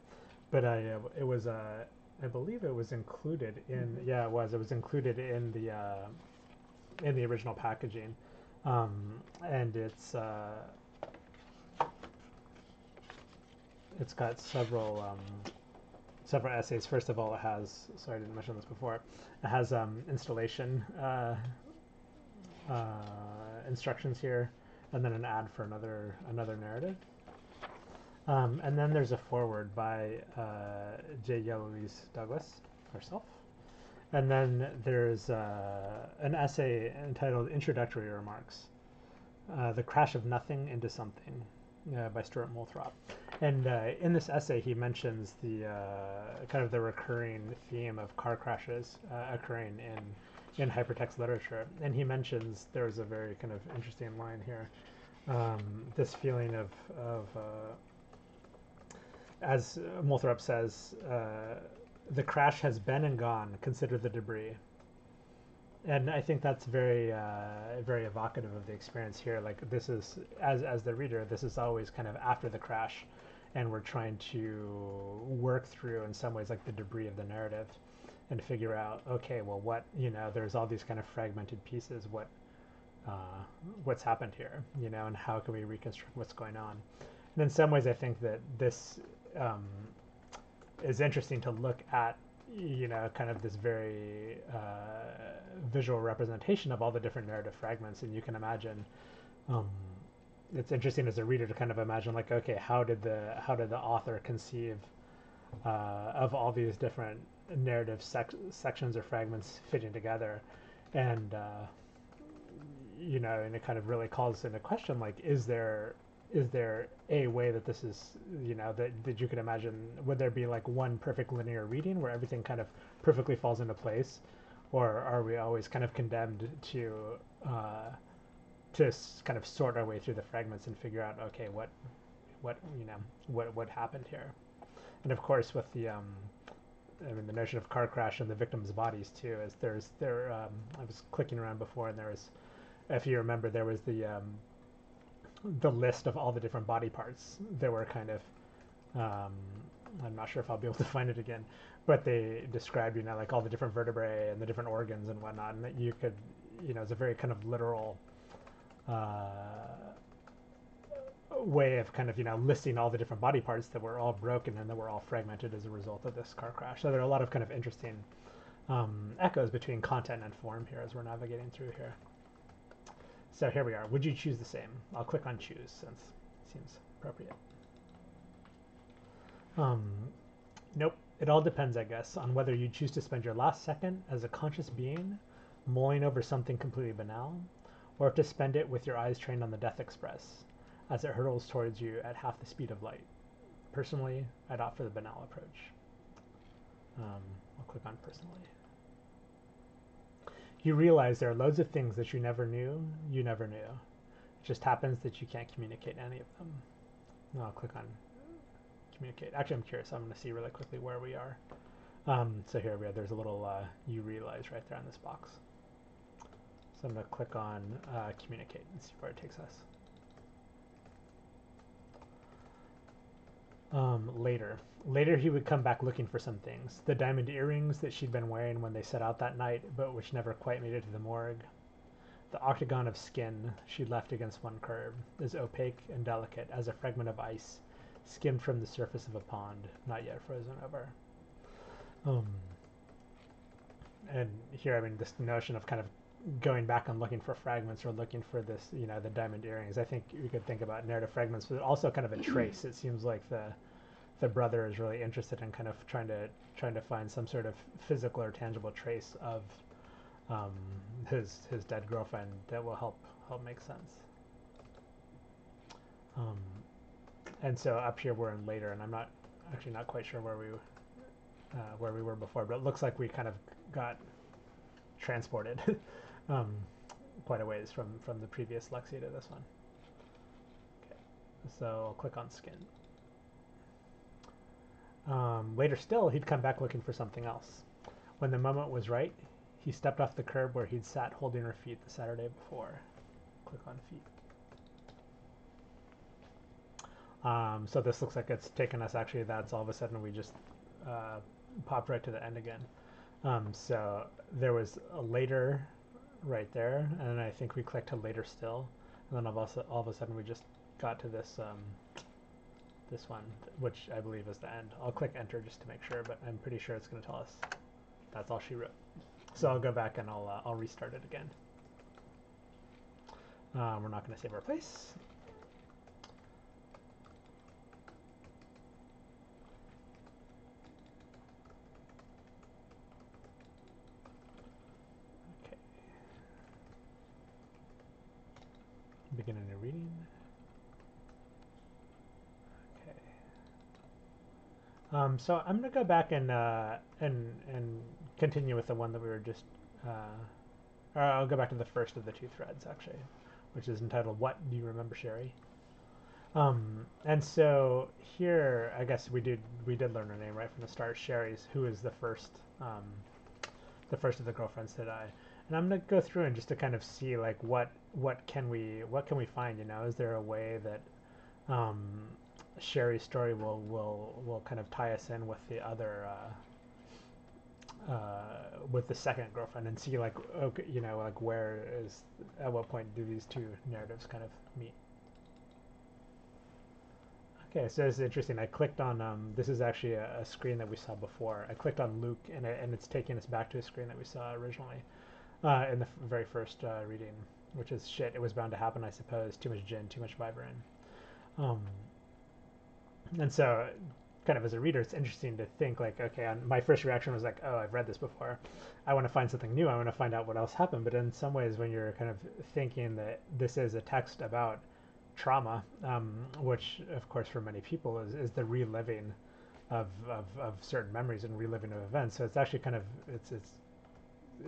but I uh, it was uh, I believe it was included in mm-hmm. yeah it was it was included in the uh, in the original packaging, um, and it's uh, it's got several um, several essays. First of all, it has sorry I didn't mention this before. It has um, installation uh, uh, instructions here. And then an ad for another another narrative, Um, and then there's a foreword by uh, J. Yellowlees Douglas herself. And then there's uh, an essay entitled Introductory Remarks, uh, The Crash of Nothing into Something, uh, by Stuart Moulthrop. And uh, in this essay, he mentions the uh, kind of the recurring theme of car crashes uh, occurring in, in hypertext literature. And he mentions there's a very kind of interesting line here, um, this feeling of, of uh, as Moulthrop says, uh, the crash has been and gone, consider the debris. And I think that's very uh, very evocative of the experience here. Like, this is, as, as the reader, this is always kind of after the crash, and we're trying to work through, in some ways, like the debris of the narrative and figure out, okay, well, what, you know, there's all these kind of fragmented pieces, what uh, what's happened here, you know, and how can we reconstruct what's going on. And in some ways, I think that this um, is interesting to look at, you know, kind of this very uh, visual representation of all the different narrative fragments. And you can imagine, um, it's interesting as a reader to kind of imagine, like, okay, how did the how did the author conceive uh, of all these different narrative sec sections or fragments fitting together? And uh, you know, and it kind of really calls into question, like, is there is there a way that this is, you know, that, that you could imagine, would there be like one perfect linear reading where everything kind of perfectly falls into place? Or are we always kind of condemned to uh, to kind of sort our way through the fragments and figure out, okay, what, what you know, what, what happened here? And of course, with the, um, I mean, the notion of car crash and the victims' bodies too, is there's, there, um, I was clicking around before, and there was, if you remember, there was the, um, the list of all the different body parts that were kind of, um, I'm not sure if I'll be able to find it again, but they described, you know, like all the different vertebrae and the different organs and whatnot, and that you could, you know, it's a very kind of literal uh, way of kind of, you know, listing all the different body parts that were all broken and that were all fragmented as a result of this car crash. So there are a lot of kind of interesting um, echoes between content and form here as we're navigating through here. So here we are. Would you choose the same? I'll click on choose since it seems appropriate. Um, nope. It all depends, I guess, on whether you choose to spend your last second as a conscious being mulling over something completely banal, or to spend it with your eyes trained on the Death Express as it hurtles towards you at half the speed of light. Personally, I'd opt for the banal approach. Um, I'll click on personally. You realize there are loads of things that you never knew, you never knew. It just happens that you can't communicate any of them. Now I'll click on communicate. Actually, I'm curious. I'm going to see really quickly where we are. Um, so here we are. There's a little uh, you realize right there on this box. So I'm going to click on uh, communicate and see where it takes us. Um, later. Later he would come back looking for some things. The diamond earrings that she'd been wearing when they set out that night, but which never quite made it to the morgue. The octagon of skin she'd left against one curb, as opaque and delicate as a fragment of ice, skimmed from the surface of a pond, not yet frozen over. Um, and here, I mean, this notion of kind of going back and looking for fragments or looking for this, you know, the diamond earrings. I think we could think about narrative fragments, but also kind of a trace. It seems like the the brother is really interested in kind of trying to trying to find some sort of physical or tangible trace of um, his his dead girlfriend that will help help make sense. Um, and so up here we're in later, and I'm not actually not quite sure where we uh, where we were before, but it looks like we kind of got transported. Um, quite a ways from, from the previous Lexi to this one. Okay. So I'll click on skin. Um, later still, he'd come back looking for something else. When the moment was right, he stepped off the curb where he'd sat holding her feet the Saturday before. Click on feet. Um, so this looks like it's taken us, actually, that's all of a sudden we just uh, popped right to the end again. Um, so there was a later right there, and I think we clicked to later still, and then also, all of a sudden we just got to this um, this one, which I believe is the end. I'll click enter just to make sure, but I'm pretty sure it's going to tell us that's all she wrote. So I'll go back and I'll, uh, I'll restart it again. Um, we're not going to save our place. begin a new reading. Okay. Um, so I'm going to go back and uh, and and continue with the one that we were just. Uh, or I'll go back to the first of the two threads actually, which is entitled "What Do You Remember, Sherry?" Um, and so here, I guess we did we did learn her name right from the start. Sherry's, who is the first um, the first of the girlfriends to die. And I'm gonna go through and just to kind of see like what what can we what can we find? You know, is there a way that um, Sherry's story will will will kind of tie us in with the other uh, uh, with the second girlfriend and see like okay, you know, like where is at what point do these two narratives kind of meet? Okay, so it's interesting. I clicked on, um, this is actually a, a screen that we saw before. I clicked on Luke, and, it, and it's taking us back to a screen that we saw originally uh, in the f very first uh, reading, which is shit. It was bound to happen, I suppose. Too much gin, too much Vibrant. Um, and so, kind of as a reader, it's interesting to think, like, okay, on, my first reaction was like, oh, I've read this before. I want to find something new. I want to find out what else happened. But in some ways, when you're kind of thinking that this is a text about trauma, um, which of course for many people is, is the reliving of, of, of certain memories and reliving of events. So it's actually kind of, it's, it's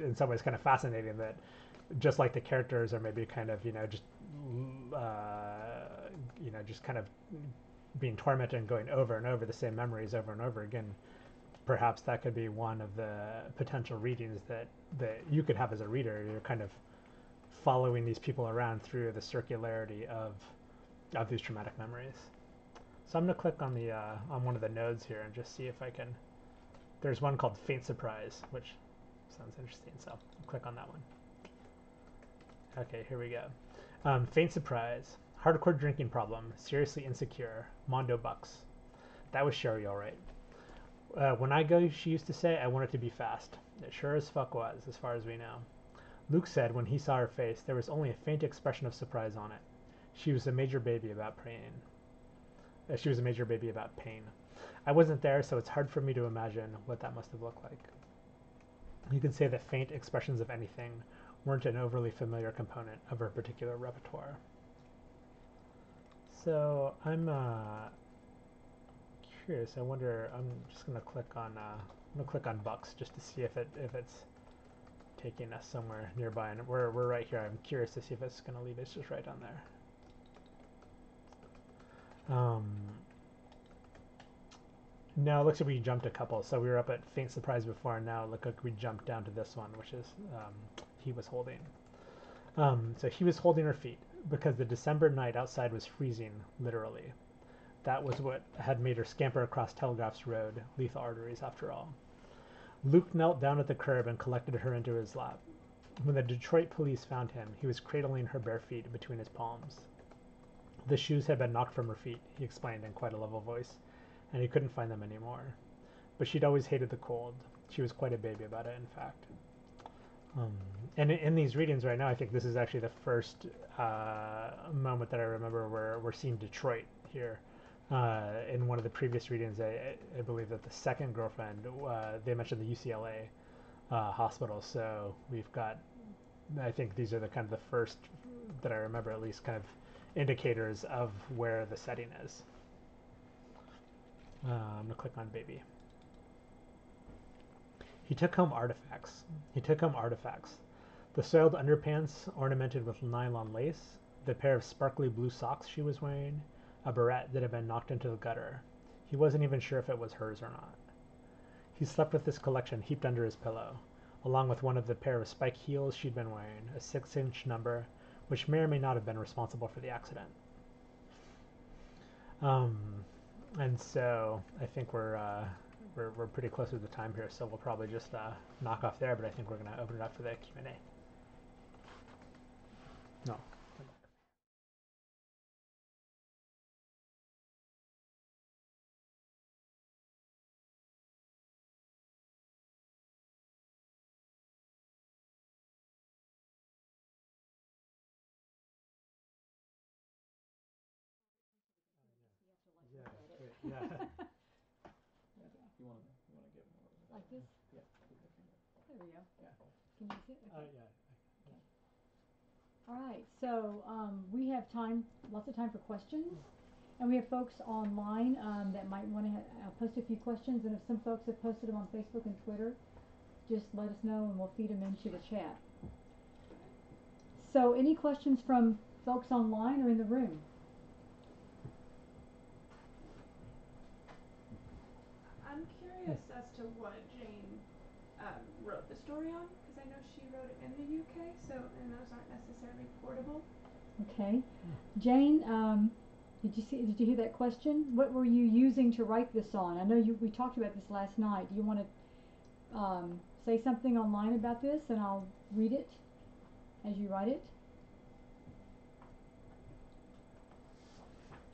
in some ways kind of fascinating that just like the characters are maybe kind of, you know, just, uh, you know, just kind of being tormented and going over and over the same memories over and over again. Perhaps that could be one of the potential readings that, that you could have as a reader. You're kind of following these people around through the circularity of of these traumatic memories. So I'm going to click on the uh, on one of the nodes here and just see if I can. There's one called Faint Surprise, which sounds interesting, so I'll click on that one. Okay, here we go. Um, Faint Surprise, hardcore drinking problem, seriously insecure, Mondo Bucks. That was Sherry, all right. Uh, when I go, she used to say, I want it to be fast. It sure as fuck was, as far as we know. Luke said when he saw her face, there was only a faint expression of surprise on it. She was a major baby about pain. Uh, she was a major baby about pain. I wasn't there, so it's hard for me to imagine what that must have looked like. You can say that faint expressions of anything weren't an overly familiar component of her particular repertoire. So I'm uh, curious. I wonder. I'm just gonna click on. Uh, I'm gonna click on Bucks just to see if it if it's taking us somewhere nearby, and we're, we're right here. I'm curious to see if it's going to lead us just right down there. Um, no, it looks like we jumped a couple. So we were up at Faint Surprise before, and now it looks like we jumped down to this one, which is um, He Was Holding. Um, so he was holding her feet because the December night outside was freezing, literally. That was what had made her scamper across Telegraph's Road, lethal arteries after all. Luke knelt down at the curb and collected her into his lap. When the Detroit police found him, he was cradling her bare feet between his palms. The shoes had been knocked from her feet, he explained in quite a level voice, and he couldn't find them anymore. But she'd always hated the cold. She was quite a baby about it, in fact. Um, and in, in these readings right now, I think this is actually the first uh, moment that I remember where we're seeing Detroit here. Uh, in one of the previous readings, I, I believe that the second girlfriend, uh, they mentioned the U C L A uh, hospital. So we've got, I think these are the kind of the first that I remember at least kind of indicators of where the setting is. Uh, I'm going to click on Baby. He took home artifacts. He took home artifacts. The soiled underpants ornamented with nylon lace, the pair of sparkly blue socks she was wearing, a barrette that had been knocked into the gutter. He wasn't even sure if it was hers or not. He slept with this collection heaped under his pillow, along with one of the pair of spike heels she'd been wearing, a six-inch number, which may or may not have been responsible for the accident. Um, and so I think we're, uh, we're, we're pretty close to the time here, so we'll probably just uh, knock off there, but I think we're going to open it up for the Q and A. No. Yeah. Okay. You want to you want to get more of that? Like this? Yeah. There we go. Yeah. Can you see it? Oh, okay. uh, yeah. Okay. All right, so um, we have time, lots of time for questions, and we have folks online um, that might want to uh, post a few questions, and if some folks have posted them on Facebook and Twitter, just let us know and we'll feed them into the chat. So any questions from folks online or in the room? I'm curious as to what Jane um, wrote the story on, because I know she wrote it in the U K, so and those aren't necessarily portable. Okay, Jane, um, did you see? Did you hear that question? What were you using to write this on? I know you. We talked about this last night. Do you want to um, say something online about this, and I'll read it as you write it?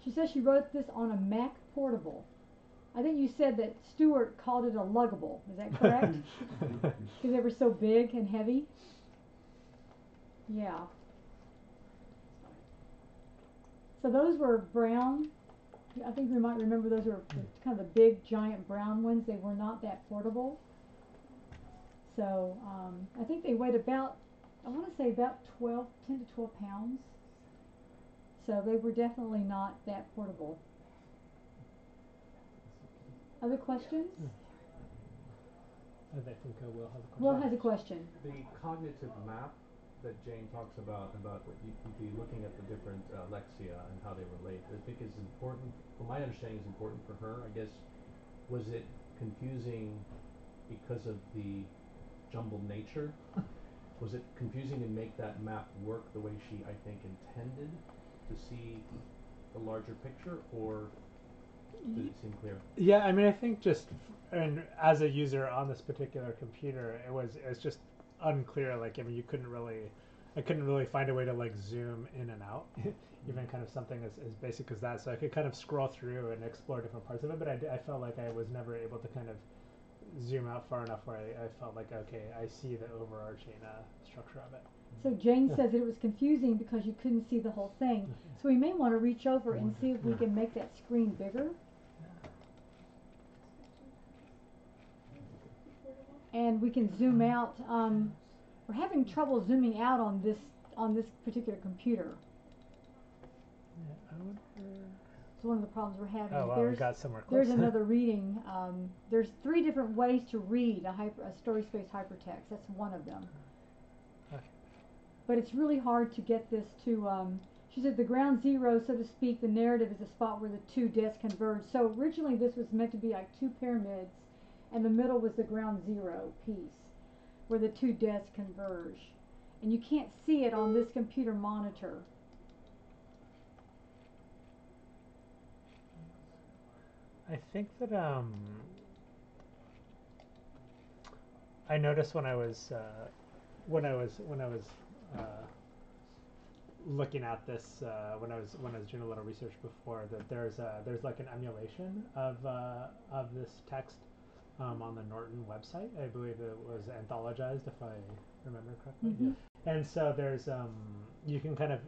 She says she wrote this on a Mac portable. I think you said that Stuart called it a luggable. Is that correct? Because they were so big and heavy. Yeah. So those were brown. I think we might remember those were kind of the big, giant brown ones. They were not that portable. So um, I think they weighed about, I want to say about twelve, ten to twelve pounds. So they were definitely not that portable. Other questions? I think uh, Will has a question. Will has a question. The cognitive map that Jane talks about, about what you'd be looking at the different uh, lexia and how they relate, I think is important, from my understanding, is important for her. I guess, was it confusing because of the jumbled nature? Was it confusing to make that map work the way she, I think, intended to see the larger picture, or did it seem clear? Yeah, I mean, I think just, and as a user on this particular computer, it was it's just unclear. Like, I mean, you couldn't really, I couldn't really find a way to like zoom in and out, even kind of something as, as basic as that. So I could kind of scroll through and explore different parts of it, but I, I felt like I was never able to kind of zoom out far enough where I, I felt like, okay, I see the overarching uh, structure of it. So Jane says that it was confusing because you couldn't see the whole thing. So we may want to reach over and see if we can make that screen bigger. And we can zoom out. Um, we're having trouble zooming out on this on this particular computer. It's one of the problems we're having. Oh, well, there's, we got somewhere close. There's another reading. Um, there's three different ways to read a, hyper, a Storyspace hypertext. That's one of them. But it's really hard to get this to, um, she said, the ground zero, so to speak, the narrative is a spot where the two deaths converge. So originally this was meant to be like two pyramids, and the middle was the ground zero piece, where the two deaths converge. And you can't see it on this computer monitor. I think that, um, I noticed when I was, uh, when I was, when I was, Uh, looking at this uh, when I was when I was doing a little research before, that there's a, there's like an emulation of uh, of this text um, on the Norton website. I believe it was anthologized, if I remember correctly. Mm-hmm. Yeah. And so there's um, you can kind of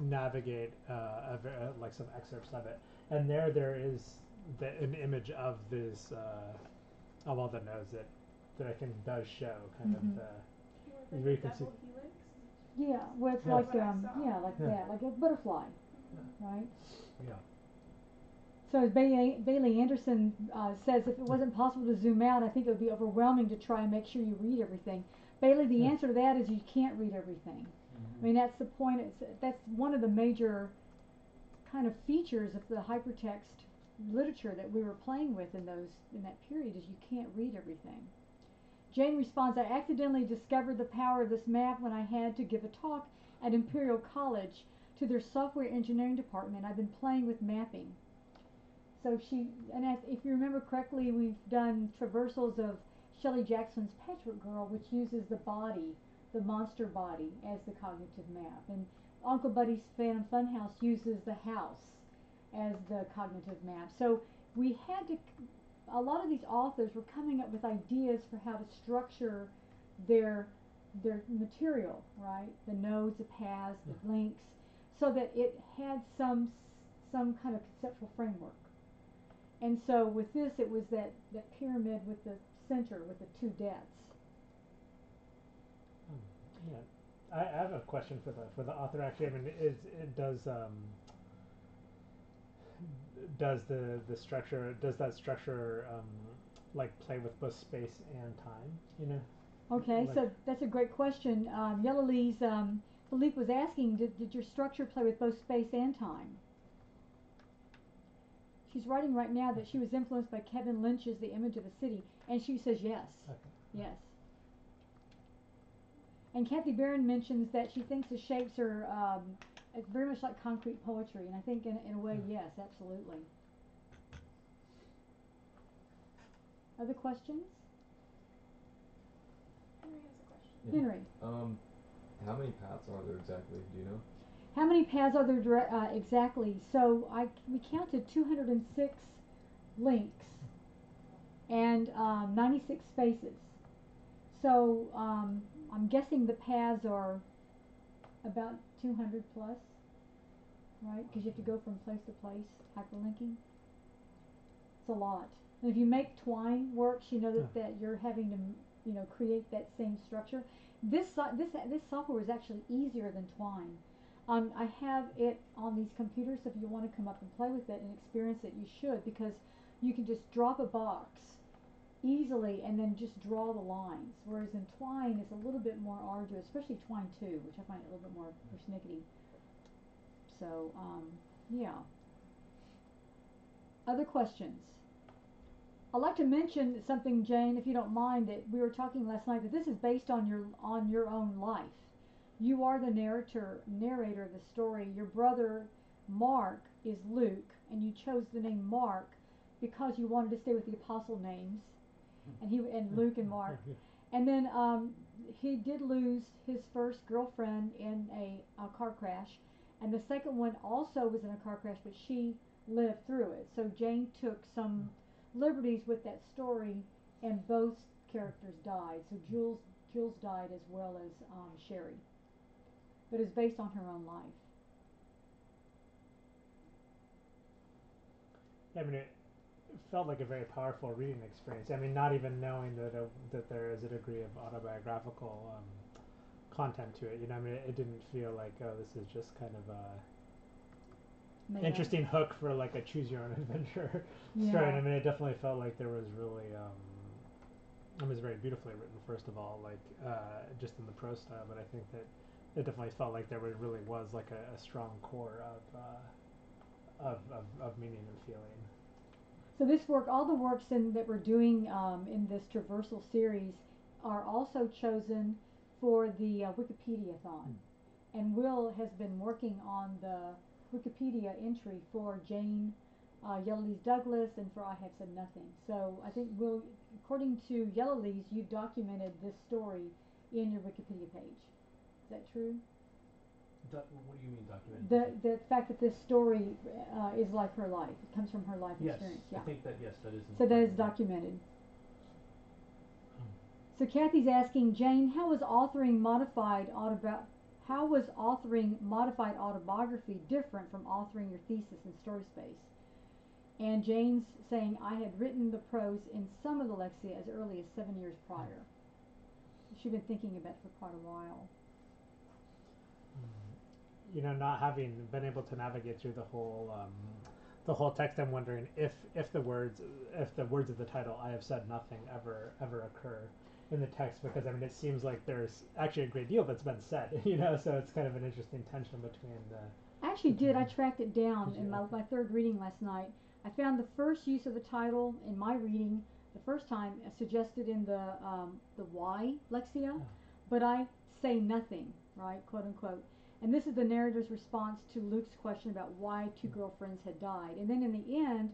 navigate uh, a, like some excerpts of it, and there there is the, an image of this uh, of all the nodes that that I think does show kind mm-hmm. of the. You know, like the double helix. Yeah, well, it's yeah. like um, yeah, like yeah. that, like a butterfly, yeah. right? Yeah. So as Bailey, Bailey Anderson uh, says, if it wasn't possible to zoom out, I think it would be overwhelming to try and make sure you read everything. Bailey, the yeah. answer to that is you can't read everything. Mm-hmm. I mean, that's the point. It's, that's one of the major kind of features of the hypertext literature that we were playing with in those in that period, is you can't read everything. Jane responds, I accidentally discovered the power of this map when I had to give a talk at Imperial College to their software engineering department. I've been playing with mapping. So she, and if you remember correctly, we've done traversals of Shelley Jackson's Patchwork Girl, which uses the body, the monster body, as the cognitive map. And Uncle Buddy's Phantom Funhouse uses the house as the cognitive map. So we had to... A lot of these authors were coming up with ideas for how to structure their their material, right? The nodes, the paths, the yeah. links, so that it had some some kind of conceptual framework. And so with this, it was that, that pyramid with the center, with the two deaths. Oh, yeah. I have a question for the for the author. Actually, I mean, is it does um, does the the structure does that structure um, like play with both space and time? You know. Okay, like, so that's a great question. Um, Yellowlees, um, Philippe was asking, did did your structure play with both space and time? She's writing right now that she was influenced by Kevin Lynch's The Image of a City, and she says yes, okay. yes. And Kathy Barron mentions that she thinks the shapes are um, very much like concrete poetry, and I think in, in a way, yes, absolutely. Other questions? Henry has a question. Yeah. Henry. Um, how many paths are there exactly? Do you know? How many paths are there uh, exactly? So I we counted two hundred six links and um, ninety-six spaces. So um, I'm guessing the paths are about two hundred plus, right? Because you have to go from place to place, hyperlinking. It's a lot. And if you make Twine works, you know that, that you're having to, you know, create that same structure. This this this software is actually easier than Twine. Um, I have it on these computers, so if you want to come up and play with it and experience it, you should, because you can just drop a box easily and then just draw the lines, whereas in Twine it's a little bit more arduous, especially Twine two, which I find a little bit more persnickety. So um, yeah. Other questions? I'd like to mention something, Jane, if you don't mind, that we were talking last night, that this is based on your on your own life. You are the narrator narrator of the story. Your brother Mark is Luke, and you chose the name Mark because you wanted to stay with the apostle names. And he and Luke and Mark, and then um, he did lose his first girlfriend in a, a car crash, and the second one also was in a car crash, but she lived through it. So Jane took some liberties with that story, and both characters died. So Jules Jules died as well as um, Sherry, but it's based on her own life. Yeah, I mean. It It felt like a very powerful reading experience. I mean, not even knowing that a, that there is a degree of autobiographical um, content to it. You know, I mean, it, it didn't feel like, oh, this is just kind of a Maybe. interesting hook for like a choose your own adventure yeah. story. And I mean, it definitely felt like there was really, um, it was very beautifully written, first of all, like uh, just in the prose style. But I think that it definitely felt like there really was like a, a strong core of, uh, of of of meaning and feeling. So this work, all the works in, that we're doing um, in this Traversal series are also chosen for the uh, Wikipedia-thon. Mm. And Will has been working on the Wikipedia entry for Jane uh, Yellowlees Douglas and for I Have Said Nothing. So I think, Will, according to Yellowlees, you've documented this story in your Wikipedia page. Is that true? The, what do you mean documented? The the fact that this story uh, is like her life. It comes from her life yes, experience. Yeah. I think that, yes, that is. So that is documented. Hmm. So Kathy's asking, Jane, how was authoring modified autobi- how was authoring modified autobiography different from authoring your thesis in Storyspace? And Jane's saying, I had written the prose in some of the lexia as early as seven years prior. Hmm. She'd been thinking about it for quite a while. You know, not having been able to navigate through the whole um, the whole text, I'm wondering if if the words if the words of the title "I have said nothing" ever ever occur in the text, because I mean, it seems like there's actually a great deal that's been said. You know, so it's kind of an interesting tension between the. I actually did. I tracked it down in my, my third reading last night. I found the first use of the title in my reading the first time suggested in the um, the Y lexia, oh. But I say nothing, right, quote unquote. And this is the narrator's response to Luke's question about why two girlfriends had died. And then in the end,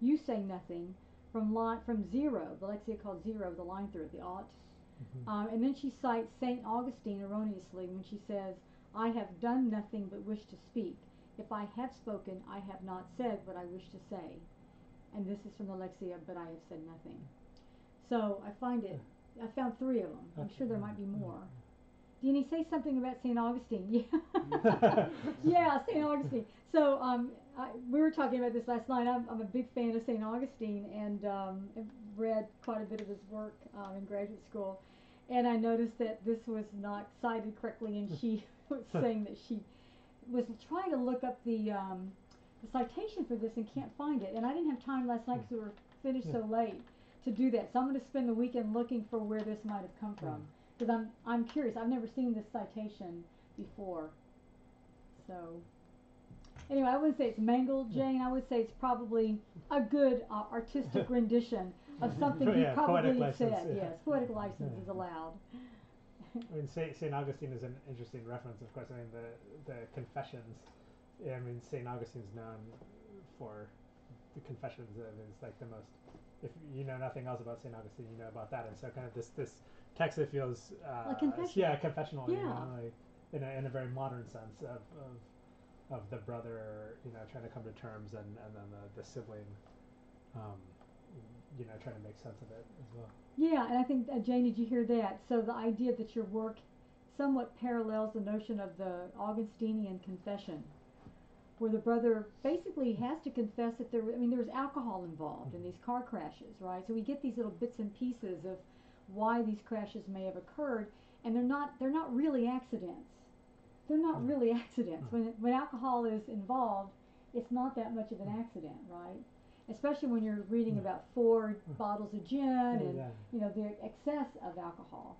you say nothing from line, from zero, the lexia called zero, the line through it, the ought. Mm-hmm. um, and then she cites Saint Augustine erroneously when she says, I have done nothing but wish to speak. If I have spoken, I have not said what I wish to say. And this is from the lexia, but I have said nothing. So I find it, I found three of them. I'm sure there might be more. Did he say something about Saint Augustine? Yeah, yeah, Saint Augustine. So um, I, we were talking about this last night. I'm, I'm a big fan of Saint Augustine and um, read quite a bit of his work um, in graduate school. and I noticed that this was not cited correctly, and she was saying that she was trying to look up the, um, the citation for this and can't find it. And I didn't have time last night because we were finished so late to do that. So I'm going to spend the weekend looking for where this might have come from, because I'm, I'm curious. I've never seen this citation before. So anyway, I wouldn't say it's mangled, Jane. I would say it's probably a good uh, artistic rendition of something he yeah, probably said. License, yeah. Yes, poetic license yeah. is allowed. I mean, Saint Augustine is an interesting reference, of course. I mean, the the Confessions. I mean, Saint Augustine's known for the Confessions. I mean, it's like the most. If you know nothing else about Saint Augustine, you know about that, and so kind of this this text that feels uh, like confession. yeah confessional, yeah, you know, like in a in a very modern sense of. of of the brother, you know, trying to come to terms, and, and then the, the sibling, um, you know, trying to make sense of it as well. Yeah, and I think, uh, Jane, did you hear that? So the idea that your work somewhat parallels the notion of the Augustinian confession, where the brother basically has to confess that there, I mean, there was alcohol involved mm-hmm. in these car crashes, right? So we get these little bits and pieces of why these crashes may have occurred, and they're not, they're not really accidents. They're not really accidents. When when alcohol is involved, it's not that much of an accident, right? Especially when you're reading about four bottles of gin and yeah. you know the excess of alcohol.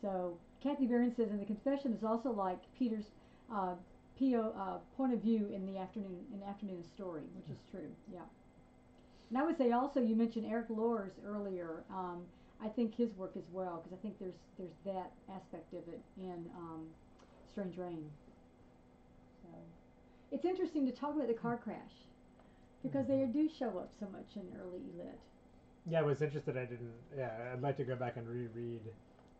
So Kathy Barron says, and the confession is also like Peter's uh, P O, uh, point of view in the afternoon in afternoon story, which yeah. is true. Yeah. And I would say also, you mentioned Eric Lors earlier. Um, I think his work as well, because I think there's there's that aspect of it in. Um, Strange Rain. So it's interesting to talk about the car crash, because mm-hmm. they do show up so much in early E-Lit. Yeah, I was interested. I didn't. Yeah, I'd like to go back and reread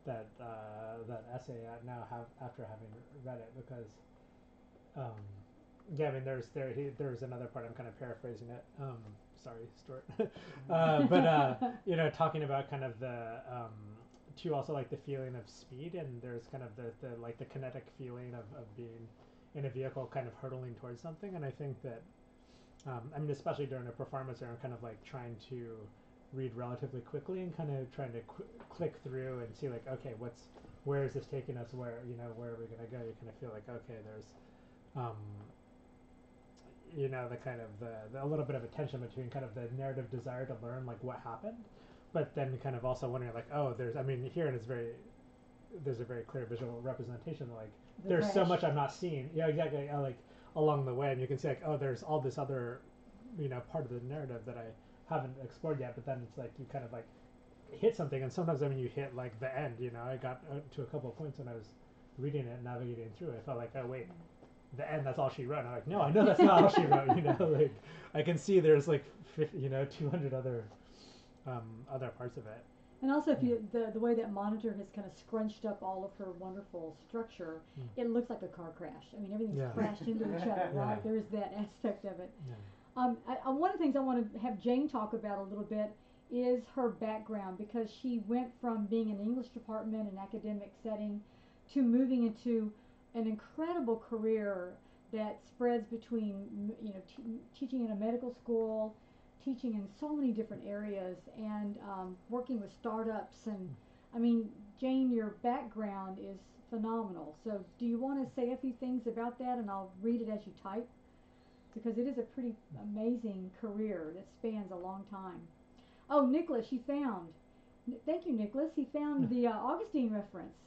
that uh, that essay now have, after having read it, because um, yeah, I mean, there's there he, there's another part. I'm kind of paraphrasing it. Um, sorry, Stuart. uh, but uh, you know, talking about kind of the. Um, To also like the feeling of speed, and there's kind of the, the like the kinetic feeling of, of being in a vehicle kind of hurtling towards something. And I think that um, I mean, especially during a performance, I'm kind of like trying to read relatively quickly and kind of trying to qu click through and see like, okay, what's where is this taking us, where, you know, where are we gonna go? You kind of feel like, okay, there's um, you know, the kind of the, the a little bit of a tension between kind of the narrative desire to learn like what happened, but then kind of also wondering like, oh, there's, I mean, here, and it's very, there's a very clear visual representation, like the there's crash. So much I'm not seeing. Yeah, exactly. Uh, like along the way, and you can see like, oh, there's all this other, you know, part of the narrative that I haven't explored yet. But then it's like, you kind of like hit something. And sometimes, I mean, you hit like the end, you know, I got to a couple of points when I was reading it and navigating through it. I felt like, oh wait, the end, that's all she wrote. And I'm like, no, I know that's not all she wrote. You know, like I can see there's like, fifty, you know, two hundred other Um, other parts of it. And also, if you the, the way that monitor has kind of scrunched up all of her wonderful structure, mm. it looks like a car crash. I mean, everything's yeah. crashed into each other, right? Yeah. There is that aspect of it. Yeah. Um, I, I, one of the things I want to have Jane talk about a little bit is her background, because she went from being in the English department, an academic setting, to moving into an incredible career that spreads between, you know, t teaching in a medical school, teaching in so many different areas, and um, working with startups. And I mean, Jane, your background is phenomenal. So do you want to say a few things about that, and I'll read it as you type, because it is a pretty amazing career that spans a long time. Oh, Nicholas, you found, thank you, Nicholas, he found the uh, Augustine reference.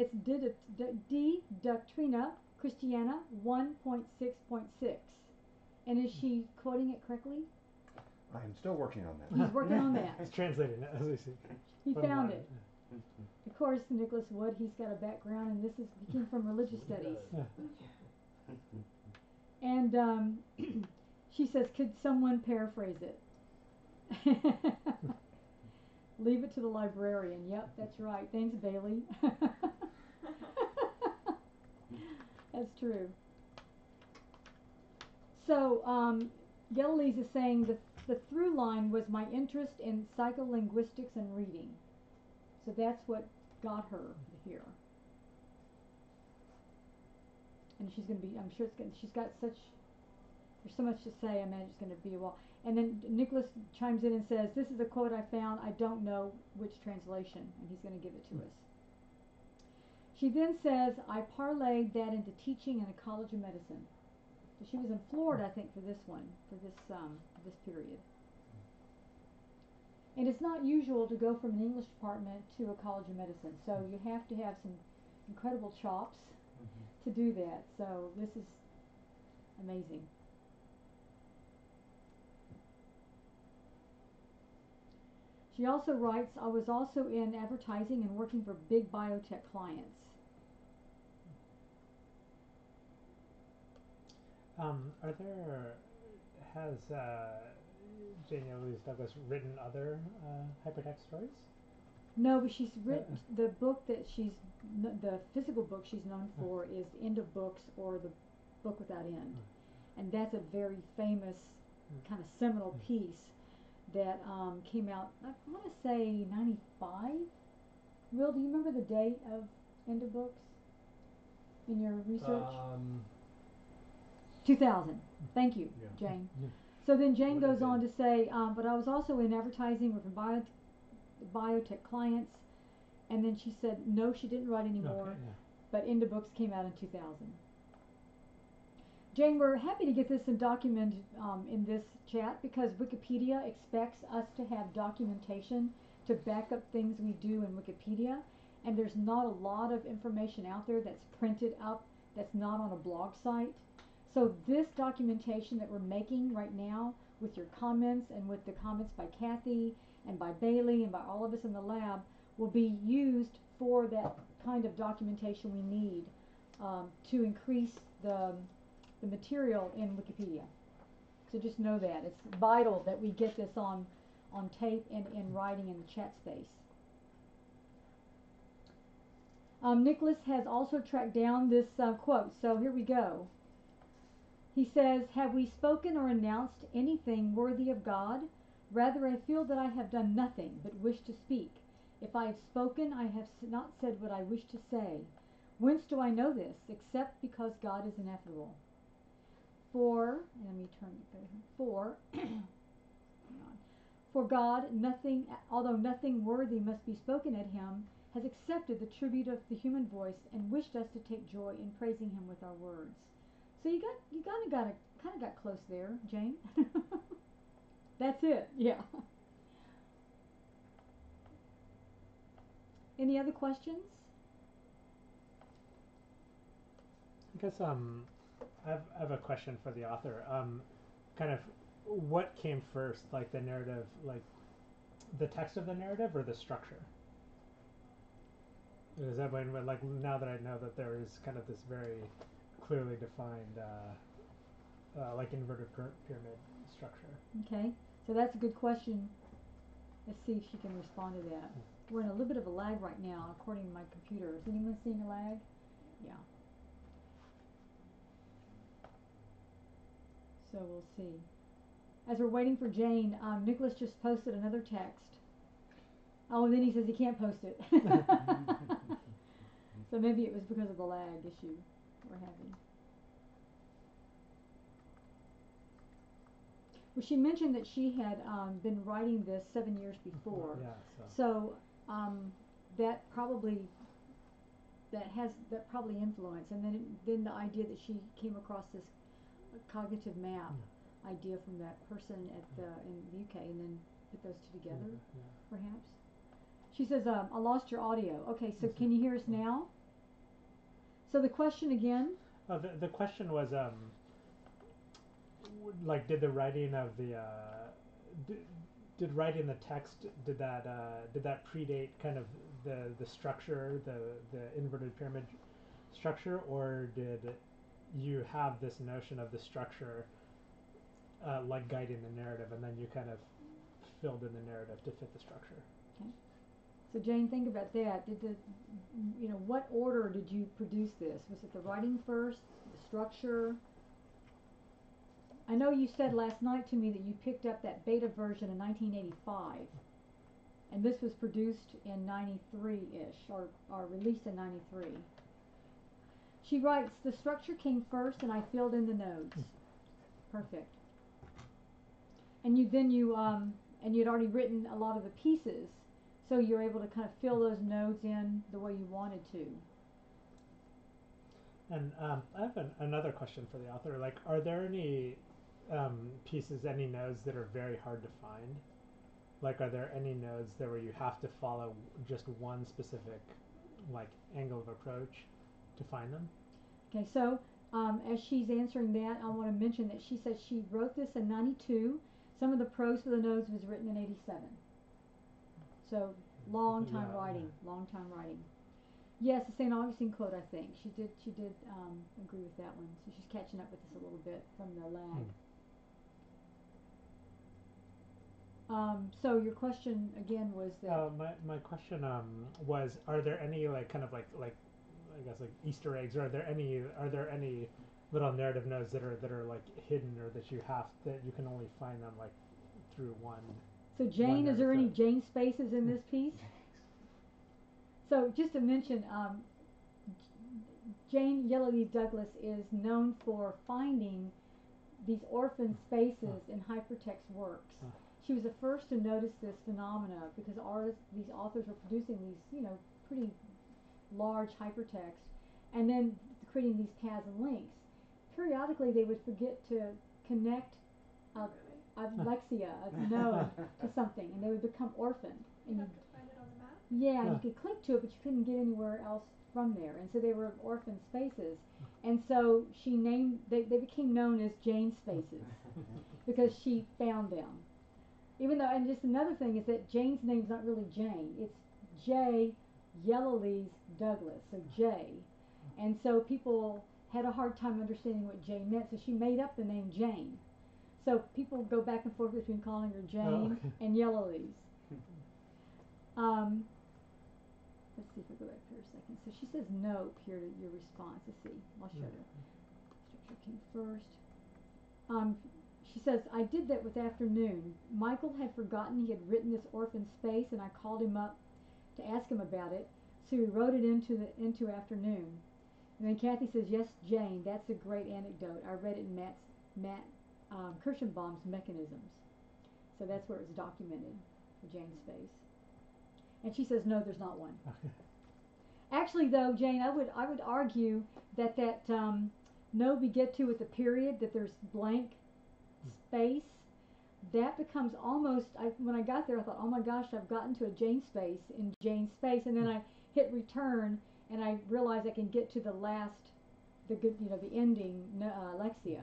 It's De, De, De Doctrina Christiana one point six point six. And is she quoting it correctly? I'm still working on that. He's working on that. He's translating it as we see. He From found it. Yeah. Of course, Nicholas Wood, he's got a background, and this is, he came from religious studies. Yeah. And um, she says, could someone paraphrase it? Leave it to the librarian. Yep, that's right. Thanks, Bailey. That's true. So, um, Yellowlees is saying the The through line was my interest in psycholinguistics and reading. So that's what got her here. And she's going to be, I'm sure it's going to, she's got such There's so much to say. I imagine it's going to be a while. And then Nicholas chimes in and says, this is a quote I found. I don't know which translation. And he's going to give it to mm-hmm. us. She then says, I parlayed that into teaching in a college of medicine. So she was in Florida, I think, for this one, for this, um, this period. And it's not usual to go from an English department to a college of medicine. So you have to have some incredible chops mm-hmm. to do that. So this is amazing. She also writes, I was also in advertising and working for big biotech clients. Um, are there, has uh, J. Yellowlees Douglas written other uh, hypertext stories? No, but she's written, uh, the book that she's, the physical book she's known for uh, is End of Books, or The Book Without End. Uh, and that's a very famous, uh, kind of seminal uh, piece that um, came out, I want to say ninety-five? Will, do you remember the date of End of Books in your research? Um, two thousand. Thank you, yeah. Jane. Yeah. So then Jane what goes on to say, um, but I was also in advertising with bio biotech clients, and then she said, no, she didn't write anymore, okay, yeah. but End of Books came out in two thousand. Jane, we're happy to get this in document um, in this chat because Wikipedia expects us to have documentation to back up things we do in Wikipedia, and there's not a lot of information out there that's printed up that's not on a blog site. So this documentation that we're making right now with your comments and with the comments by Kathy and by Bailey and by all of us in the lab will be used for that kind of documentation we need um, to increase the the material in Wikipedia. So just know that. It's vital that we get this on, on tape and in writing in the chat space. Um, Nicholas has also tracked down this uh, quote, so here we go. He says, have we spoken or announced anything worthy of God? Rather, I feel that I have done nothing but wish to speak. If I have spoken, I have not said what I wish to say. Whence do I know this, except because God is ineffable? For, let me turn it there, for, hang on. For God, nothing, although nothing worthy must be spoken at him, has accepted the tribute of the human voice and wished us to take joy in praising him with our words. So you got, you kind of got, a, kind of got close there, Jane. That's it, yeah. Any other questions? I guess, um, I have, I have a question for the author. Um, kind of, what came first, like the narrative, like the text of the narrative, or the structure? Is that when, like, now that I know that there is kind of this very clearly defined, uh, uh, like inverted pyramid structure? Okay, so that's a good question. Let's see if she can respond to that. We're in a little bit of a lag right now, according to my computer. Is anyone seeing a lag? Yeah. So we'll see. As we're waiting for Jane, um, Nicholas just posted another text. Oh, and then he says he can't post it. So maybe it was because of the lag issue we're having. Well, she mentioned that she had um, been writing this seven years before. Yeah, so so um, that probably that has that probably influenced, and then it, then the idea that she came across this cognitive map yeah. idea from that person at the in the U K, and then put those two together, yeah, yeah. perhaps. She says, um, "I lost your audio." Okay, so yes, can you hear us now? So the question again. Uh, the the question was, um, like, did the writing of the uh, did, did writing the text did that uh, did that predate kind of the the structure, the the inverted pyramid structure, or did it, you have this notion of the structure uh, like guiding the narrative, and then you kind of filled in the narrative to fit the structure? Okay. So Jane, think about that. Did the, you know, what order did you produce this? Was it the writing first, the structure? I know you said last night to me that you picked up that beta version in nineteen eighty-five, and this was produced in ninety-three-ish, or, or released in ninety-three. She writes, the structure came first and I filled in the nodes. Perfect. And you then you um, and you'd already written a lot of the pieces, so you were able to kind of fill those nodes in the way you wanted to. And um, I have an, another question for the author. Like, are there any um, pieces, any nodes that are very hard to find? Like, are there any nodes there where you have to follow just one specific, like, angle of approach to find them? Okay, so um, as she's answering that, I want to mention that she said she wrote this in ninety-two. Some of the prose for the nodes was written in eighty-seven. So long time yeah, writing, yeah. long time writing. Yes, the Saint Augustine quote, I think. She did She did um, agree with that one. So she's catching up with us a little bit from the lag. Hmm. Um, so your question, again, was that... Uh, my, my question um, was, are there any, like, kind of, like, like, I guess, like, Easter eggs? Or are there any, are there any little narrative nodes that are, that are, like, hidden or that you have, that you can only find them, like, through one... So Jane, is there any Jane spaces in this piece? So just to mention, um, J. Yellowlees Douglas is known for finding these orphan spaces in hypertext works. She was the first to notice this phenomena because artists, these authors were producing these, you know, pretty large hypertext, and then creating these paths and links. Periodically, they would forget to connect uh, Alexia, of Noah, to something, and they would become orphaned. And you, yeah, yeah, you could click to it, but you couldn't get anywhere else from there. And so they were orphan spaces. And so she named, they, they became known as Jane spaces because she found them. Even though, and just another thing is that Jane's name's not really Jane. It's J. Yellowlees Douglas, so J. And so people had a hard time understanding what Jane meant, so she made up the name Jane. So people go back and forth between calling her Jane oh, okay. and Yellowlees. Um, let's see if we go back here a second. So she says nope here to your response. Let's see. I'll show her. Structure came first. Um, she says, I did that with Afternoon. Michael had forgotten he had written this orphan space, and I called him up to ask him about it. So he wrote it into the into Afternoon. And then Kathy says, yes, Jane, that's a great anecdote. I read it in Matt's Matt Um, Kirschenbaum's mechanisms. So that's where it was documented, the Jane space. And she says, no, there's not one. Actually, though, Jane, I would I would argue that that um, no beget to with the period, that there's blank space, that becomes almost, I, when I got there, I thought, oh my gosh, I've gotten to a Jane space in Jane space, and then I hit return, and I realized I can get to the last, the good, you know, the ending, uh, Alexia.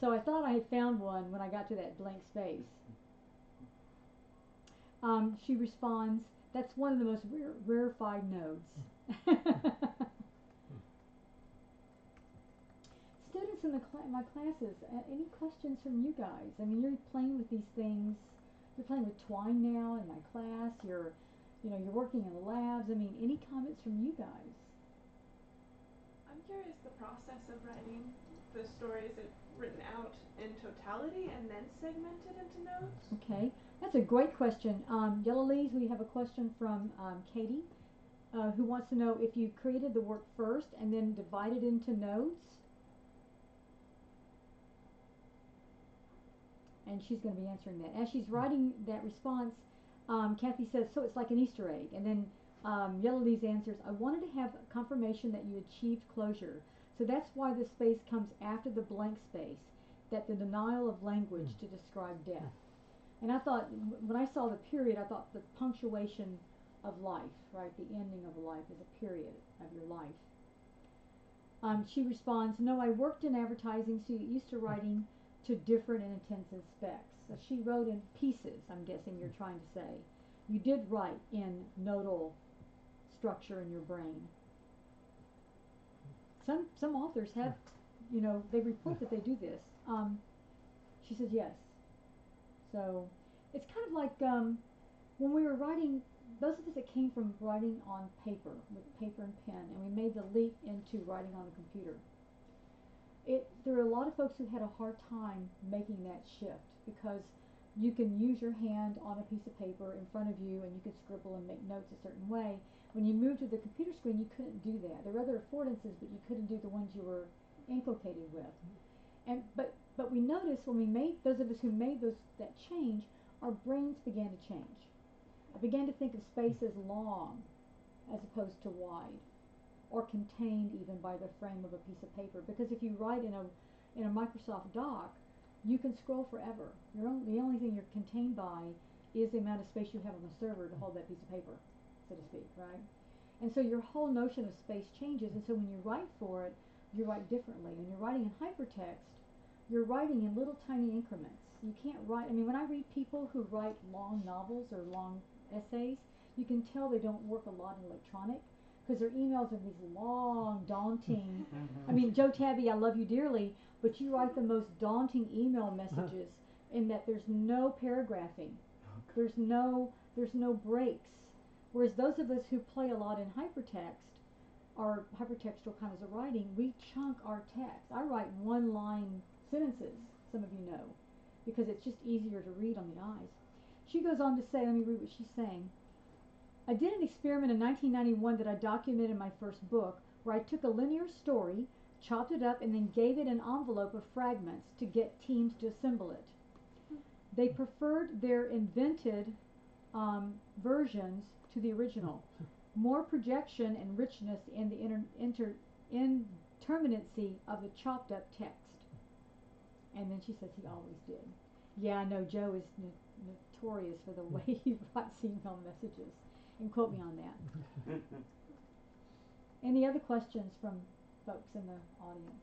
So I thought I had found one when I got to that blank space. Um, she responds, that's one of the most rare, rarefied nodes. Students in the cl- my classes, uh, any questions from you guys? I mean, you're playing with these things. You're playing with Twine now in my class. You're, you know, you're working in the labs. I mean, any comments from you guys? I'm curious, the process of writing the stories that written out in totality and then segmented into nodes? Okay, that's a great question. Um, Yellowlees, we have a question from um, Katie, uh, who wants to know if you created the work first and then divided into nodes. And she's going to be answering that. As she's writing that response, um, Kathy says, so it's like an Easter egg. And then um, Yellowlees answers, I wanted to have confirmation that you achieved closure. So that's why the space comes after the blank space, that the denial of language mm. to describe death. And I thought, when I saw the period, I thought the punctuation of life, right? The ending of life is a period of your life. Um, she responds, no, I worked in advertising, so you used to writing to different and intense and specs. So she wrote in pieces, I'm guessing you're trying to say. You did write in nodal structure in your brain. Some some authors have, you know, they report that they do this. Um, she says yes. So it's kind of like um, when we were writing, those of us that came from writing on paper, with paper and pen, and we made the leap into writing on the computer. It, there were a lot of folks who had a hard time making that shift because you can use your hand on a piece of paper in front of you and you can scribble and make notes a certain way. When you moved to the computer screen, you couldn't do that. There were other affordances, but you couldn't do the ones you were inculcated with. And but But we noticed when we made, those of us who made those, that change, our brains began to change. I began to think of space as long as opposed to wide, or contained even by the frame of a piece of paper. Because if you write in a, in a Microsoft doc, you can scroll forever. You're only, the only thing you're contained by is the amount of space you have on the server to hold that piece of paper, so to speak, right? And so your whole notion of space changes, and so when you write for it, you write differently. When you're writing in hypertext, you're writing in little tiny increments. You can't write, I mean, when I read people who write long novels or long essays, you can tell they don't work a lot in electronic, because their emails are these long, daunting, I mean, Joe Tabby, I love you dearly, but you write the most daunting email messages in that there's no paragraphing. There's no, there's no breaks. Whereas those of us who play a lot in hypertext, our hypertextual kinds of writing, we chunk our text. I write one-line sentences, some of you know, because it's just easier to read on the eyes. She goes on to say, let me read what she's saying. I did an experiment in nineteen ninety-one that I documented in my first book, where I took a linear story, chopped it up, and then gave it an envelope of fragments to get teams to assemble it. They preferred their invented um, versions to the original. More projection and richness in the inter inter interminacy of the chopped up text. And then she says he always did. Yeah, I know Joe is no notorious for the way he writes email messages. And quote me on that. Any other questions from folks in the audience?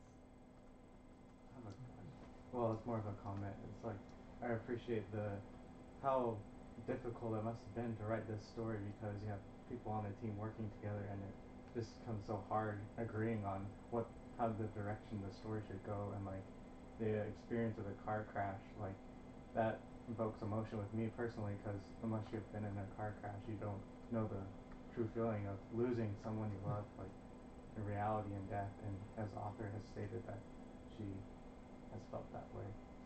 Well, it's more of a comment. It's like, I appreciate the how difficult it must have been to write this story, because you have people on a team working together, and it just comes so hard agreeing on what how the direction the story should go. And like the experience of the car crash, like that invokes emotion with me personally, because unless you've been in a car crash, you don't know the true feeling of losing someone you love, like in reality and death. And as the author has stated that she has felt that way.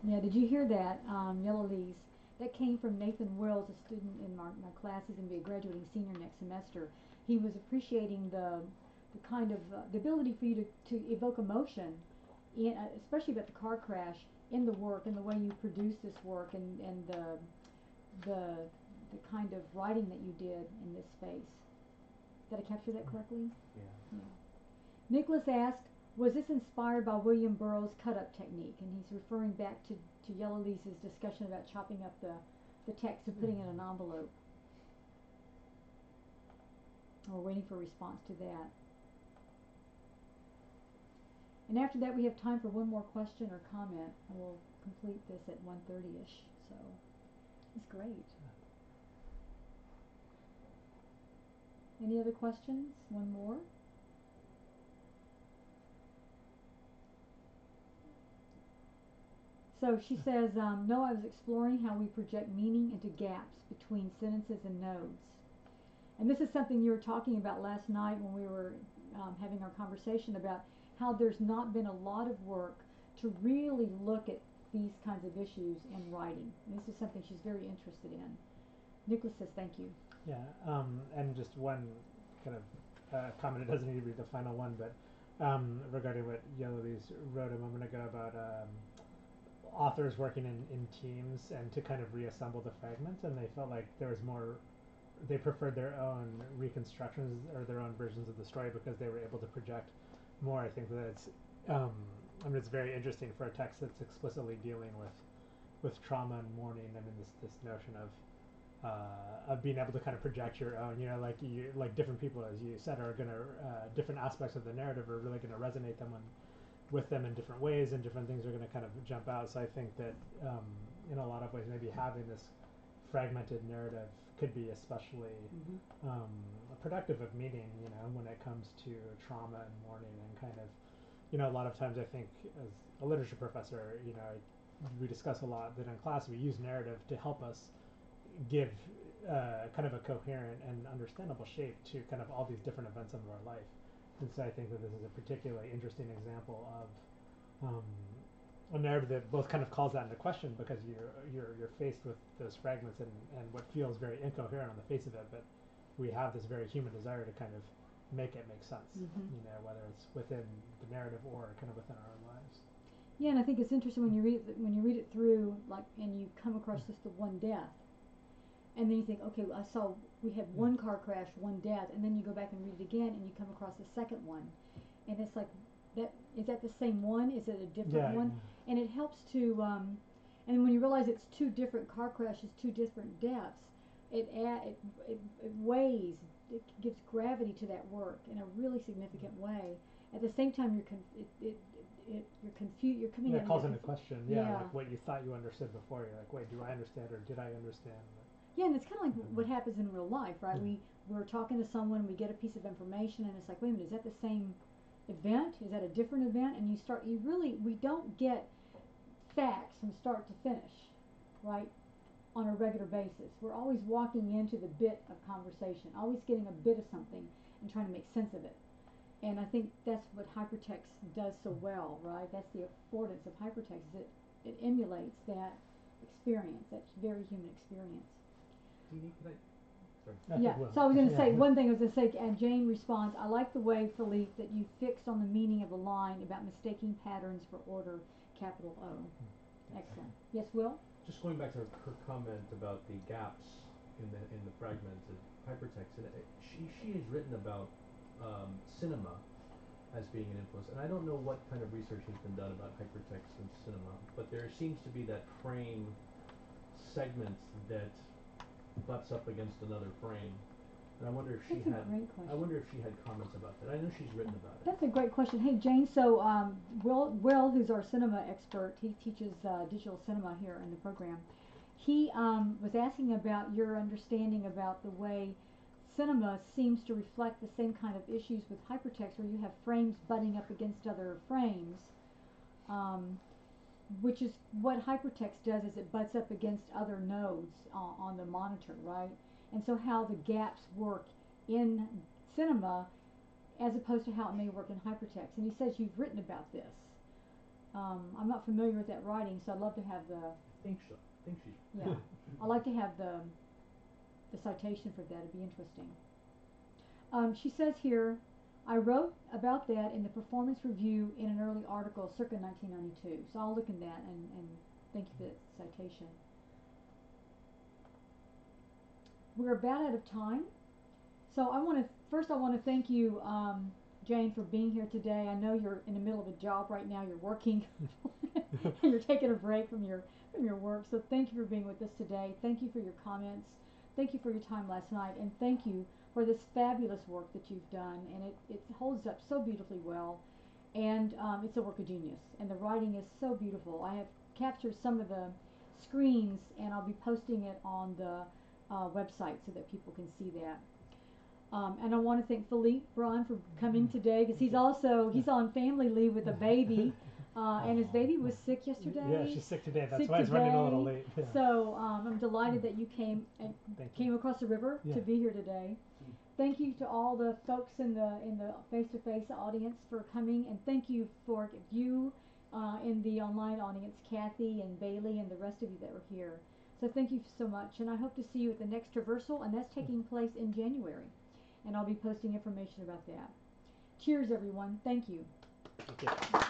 Yeah, did you hear that, um, Yellowlees? That came from Nathan Wills, a student in my, my class. He's going to be a graduating senior next semester. He was appreciating the, the kind of, uh, the ability for you to, to evoke emotion, in, uh, especially about the car crash, in the work and the way you produce this work, and, and the, the, the kind of writing that you did in this space. Did I capture that correctly? Yeah. Yeah. Nicholas asked, was this inspired by William Burroughs' cut-up technique? And he's referring back to, to Yellowlees' discussion about chopping up the, the text and putting it in an envelope. And we're waiting for a response to that. And after that, we have time for one more question or comment, and we'll complete this at one thirty-ish. So it's great. Any other questions? One more? So she says, um, no, I was exploring how we project meaning into gaps between sentences and nodes. And this is something you were talking about last night when we were um, having our conversation about how there's not been a lot of work to really look at these kinds of issues in writing. And this is something she's very interested in. Nicholas says, thank you. Yeah, um, and just one kind of uh, comment, it doesn't need to be the final one, but um, regarding what Yellowlees wrote a moment ago about um, authors working in, in teams and to kind of reassemble the fragments, and they felt like there was more, they preferred their own reconstructions or their own versions of the story because they were able to project more. I think that it's, um, I mean, it's very interesting for a text that's explicitly dealing with with trauma and mourning. I mean, this this notion of uh, of being able to kind of project your own, you know, like you, like different people, as you said, are gonna, uh, different aspects of the narrative are really gonna resonate them on with them in different ways, and different things are going to kind of jump out. So I think that um, in a lot of ways, maybe having this fragmented narrative could be especially mm-hmm. um, productive of meaning, you know, when it comes to trauma and mourning and kind of, you know, a lot of times I think as a literature professor, you know, I, we discuss a lot that in class we use narrative to help us give uh, kind of a coherent and understandable shape to kind of all these different events of our life. And so I think that this is a particularly interesting example of um, a narrative that both kind of calls that into question, because you're you're you're faced with those fragments and, and what feels very incoherent on the face of it, but we have this very human desire to kind of make it make sense, mm-hmm. you know, whether it's within the narrative or kind of within our own lives. Yeah, and I think it's interesting when you read it, when you read it through, like, and you come across just the one death, and then you think, okay, I saw we had one car crash, one death, and then you go back and read it again, and you come across the second one, and it's like, that is that the same one? Is it a different yeah, one? Yeah. And it helps to, um, and when you realize it's two different car crashes, two different deaths, it add, it, it it weighs, it gives gravity to that work in a really significant way. At the same time, you're con it, it, it, you're confused. You're coming. That calls into question. Yeah, yeah, like what you thought you understood before. You're like, wait, do I understand or did I understand? Yeah, and it's kind of like mm-hmm. what happens in real life, right? Mm-hmm. We we're talking to someone, we get a piece of information, and it's like, wait a minute, is that the same event? Is that a different event? And you start. You really we don't get facts from start to finish, right? On a regular basis, we're always walking into the bit of conversation, always getting a bit of something and trying to make sense of it. And I think that's what hypertext does so well, right? That's the affordance of hypertext, is it, it emulates that experience, that very human experience. Do you need, could I, sorry. I yeah, well. so I was going to say, yeah. one thing I was going to say, and Jane responds, I like the way, Philippe, that you fixed on the meaning of the line about mistaking patterns for order, capital O. Excellent. Yes, Will? Just going back to her, her comment about the gaps in the, in the fragmented hypertext, and it, she, she has written about Um, cinema as being an influence, and I don't know what kind of research has been done about hypertext in cinema, but there seems to be that frame segment that butts up against another frame, and I wonder if she that's had. I wonder if she had comments about that. I know she's written about it. That's a great question. Hey, Jane. So um, Will, Will, who's our cinema expert, he teaches uh, digital cinema here in the program. He um, was asking about your understanding about the way cinema seems to reflect the same kind of issues with hypertext, where you have frames butting up against other frames, um, which is what hypertext does, is it butts up against other nodes uh, on the monitor, right? And so how the gaps work in cinema as opposed to how it may work in hypertext. And he says you've written about this. Um, I'm not familiar with that writing, so I'd love to have the... I think so. I think she's... Yeah. I'd like to have the... the citation for that. It'd be interesting. Um, she says here, I wrote about that in the performance review in an early article circa nineteen ninety-two. So I'll look in that and, and thank you for that citation. We're about out of time. So I want to, first I want to thank you, um, Jane, for being here today. I know you're in the middle of a job right now. You're working and you're taking a break from your, from your work. So thank you for being with us today. Thank you for your comments. Thank you for your time last night, and thank you for this fabulous work that you've done, and it, it holds up so beautifully well, and um, it's a work of genius, and the writing is so beautiful. I have captured some of the screens, and I'll be posting it on the uh, website so that people can see that. Um, and I want to thank Philippe Braun for coming today, because he's also, he's on family leave with a baby. Uh, and his baby was sick yesterday. Yeah, she's sick today. That's sick why it's running a little late. Yeah. So um, I'm delighted that you came and Thank came you. across the river yeah. to be here today. Thank you to all the folks in the in the face-to-face audience for coming, and thank you for you uh, in the online audience, Kathy and Bailey and the rest of you that were here. So thank you so much, and I hope to see you at the next Traversal, and that's taking place in January, and I'll be posting information about that. Cheers, everyone. Thank you. Thank you.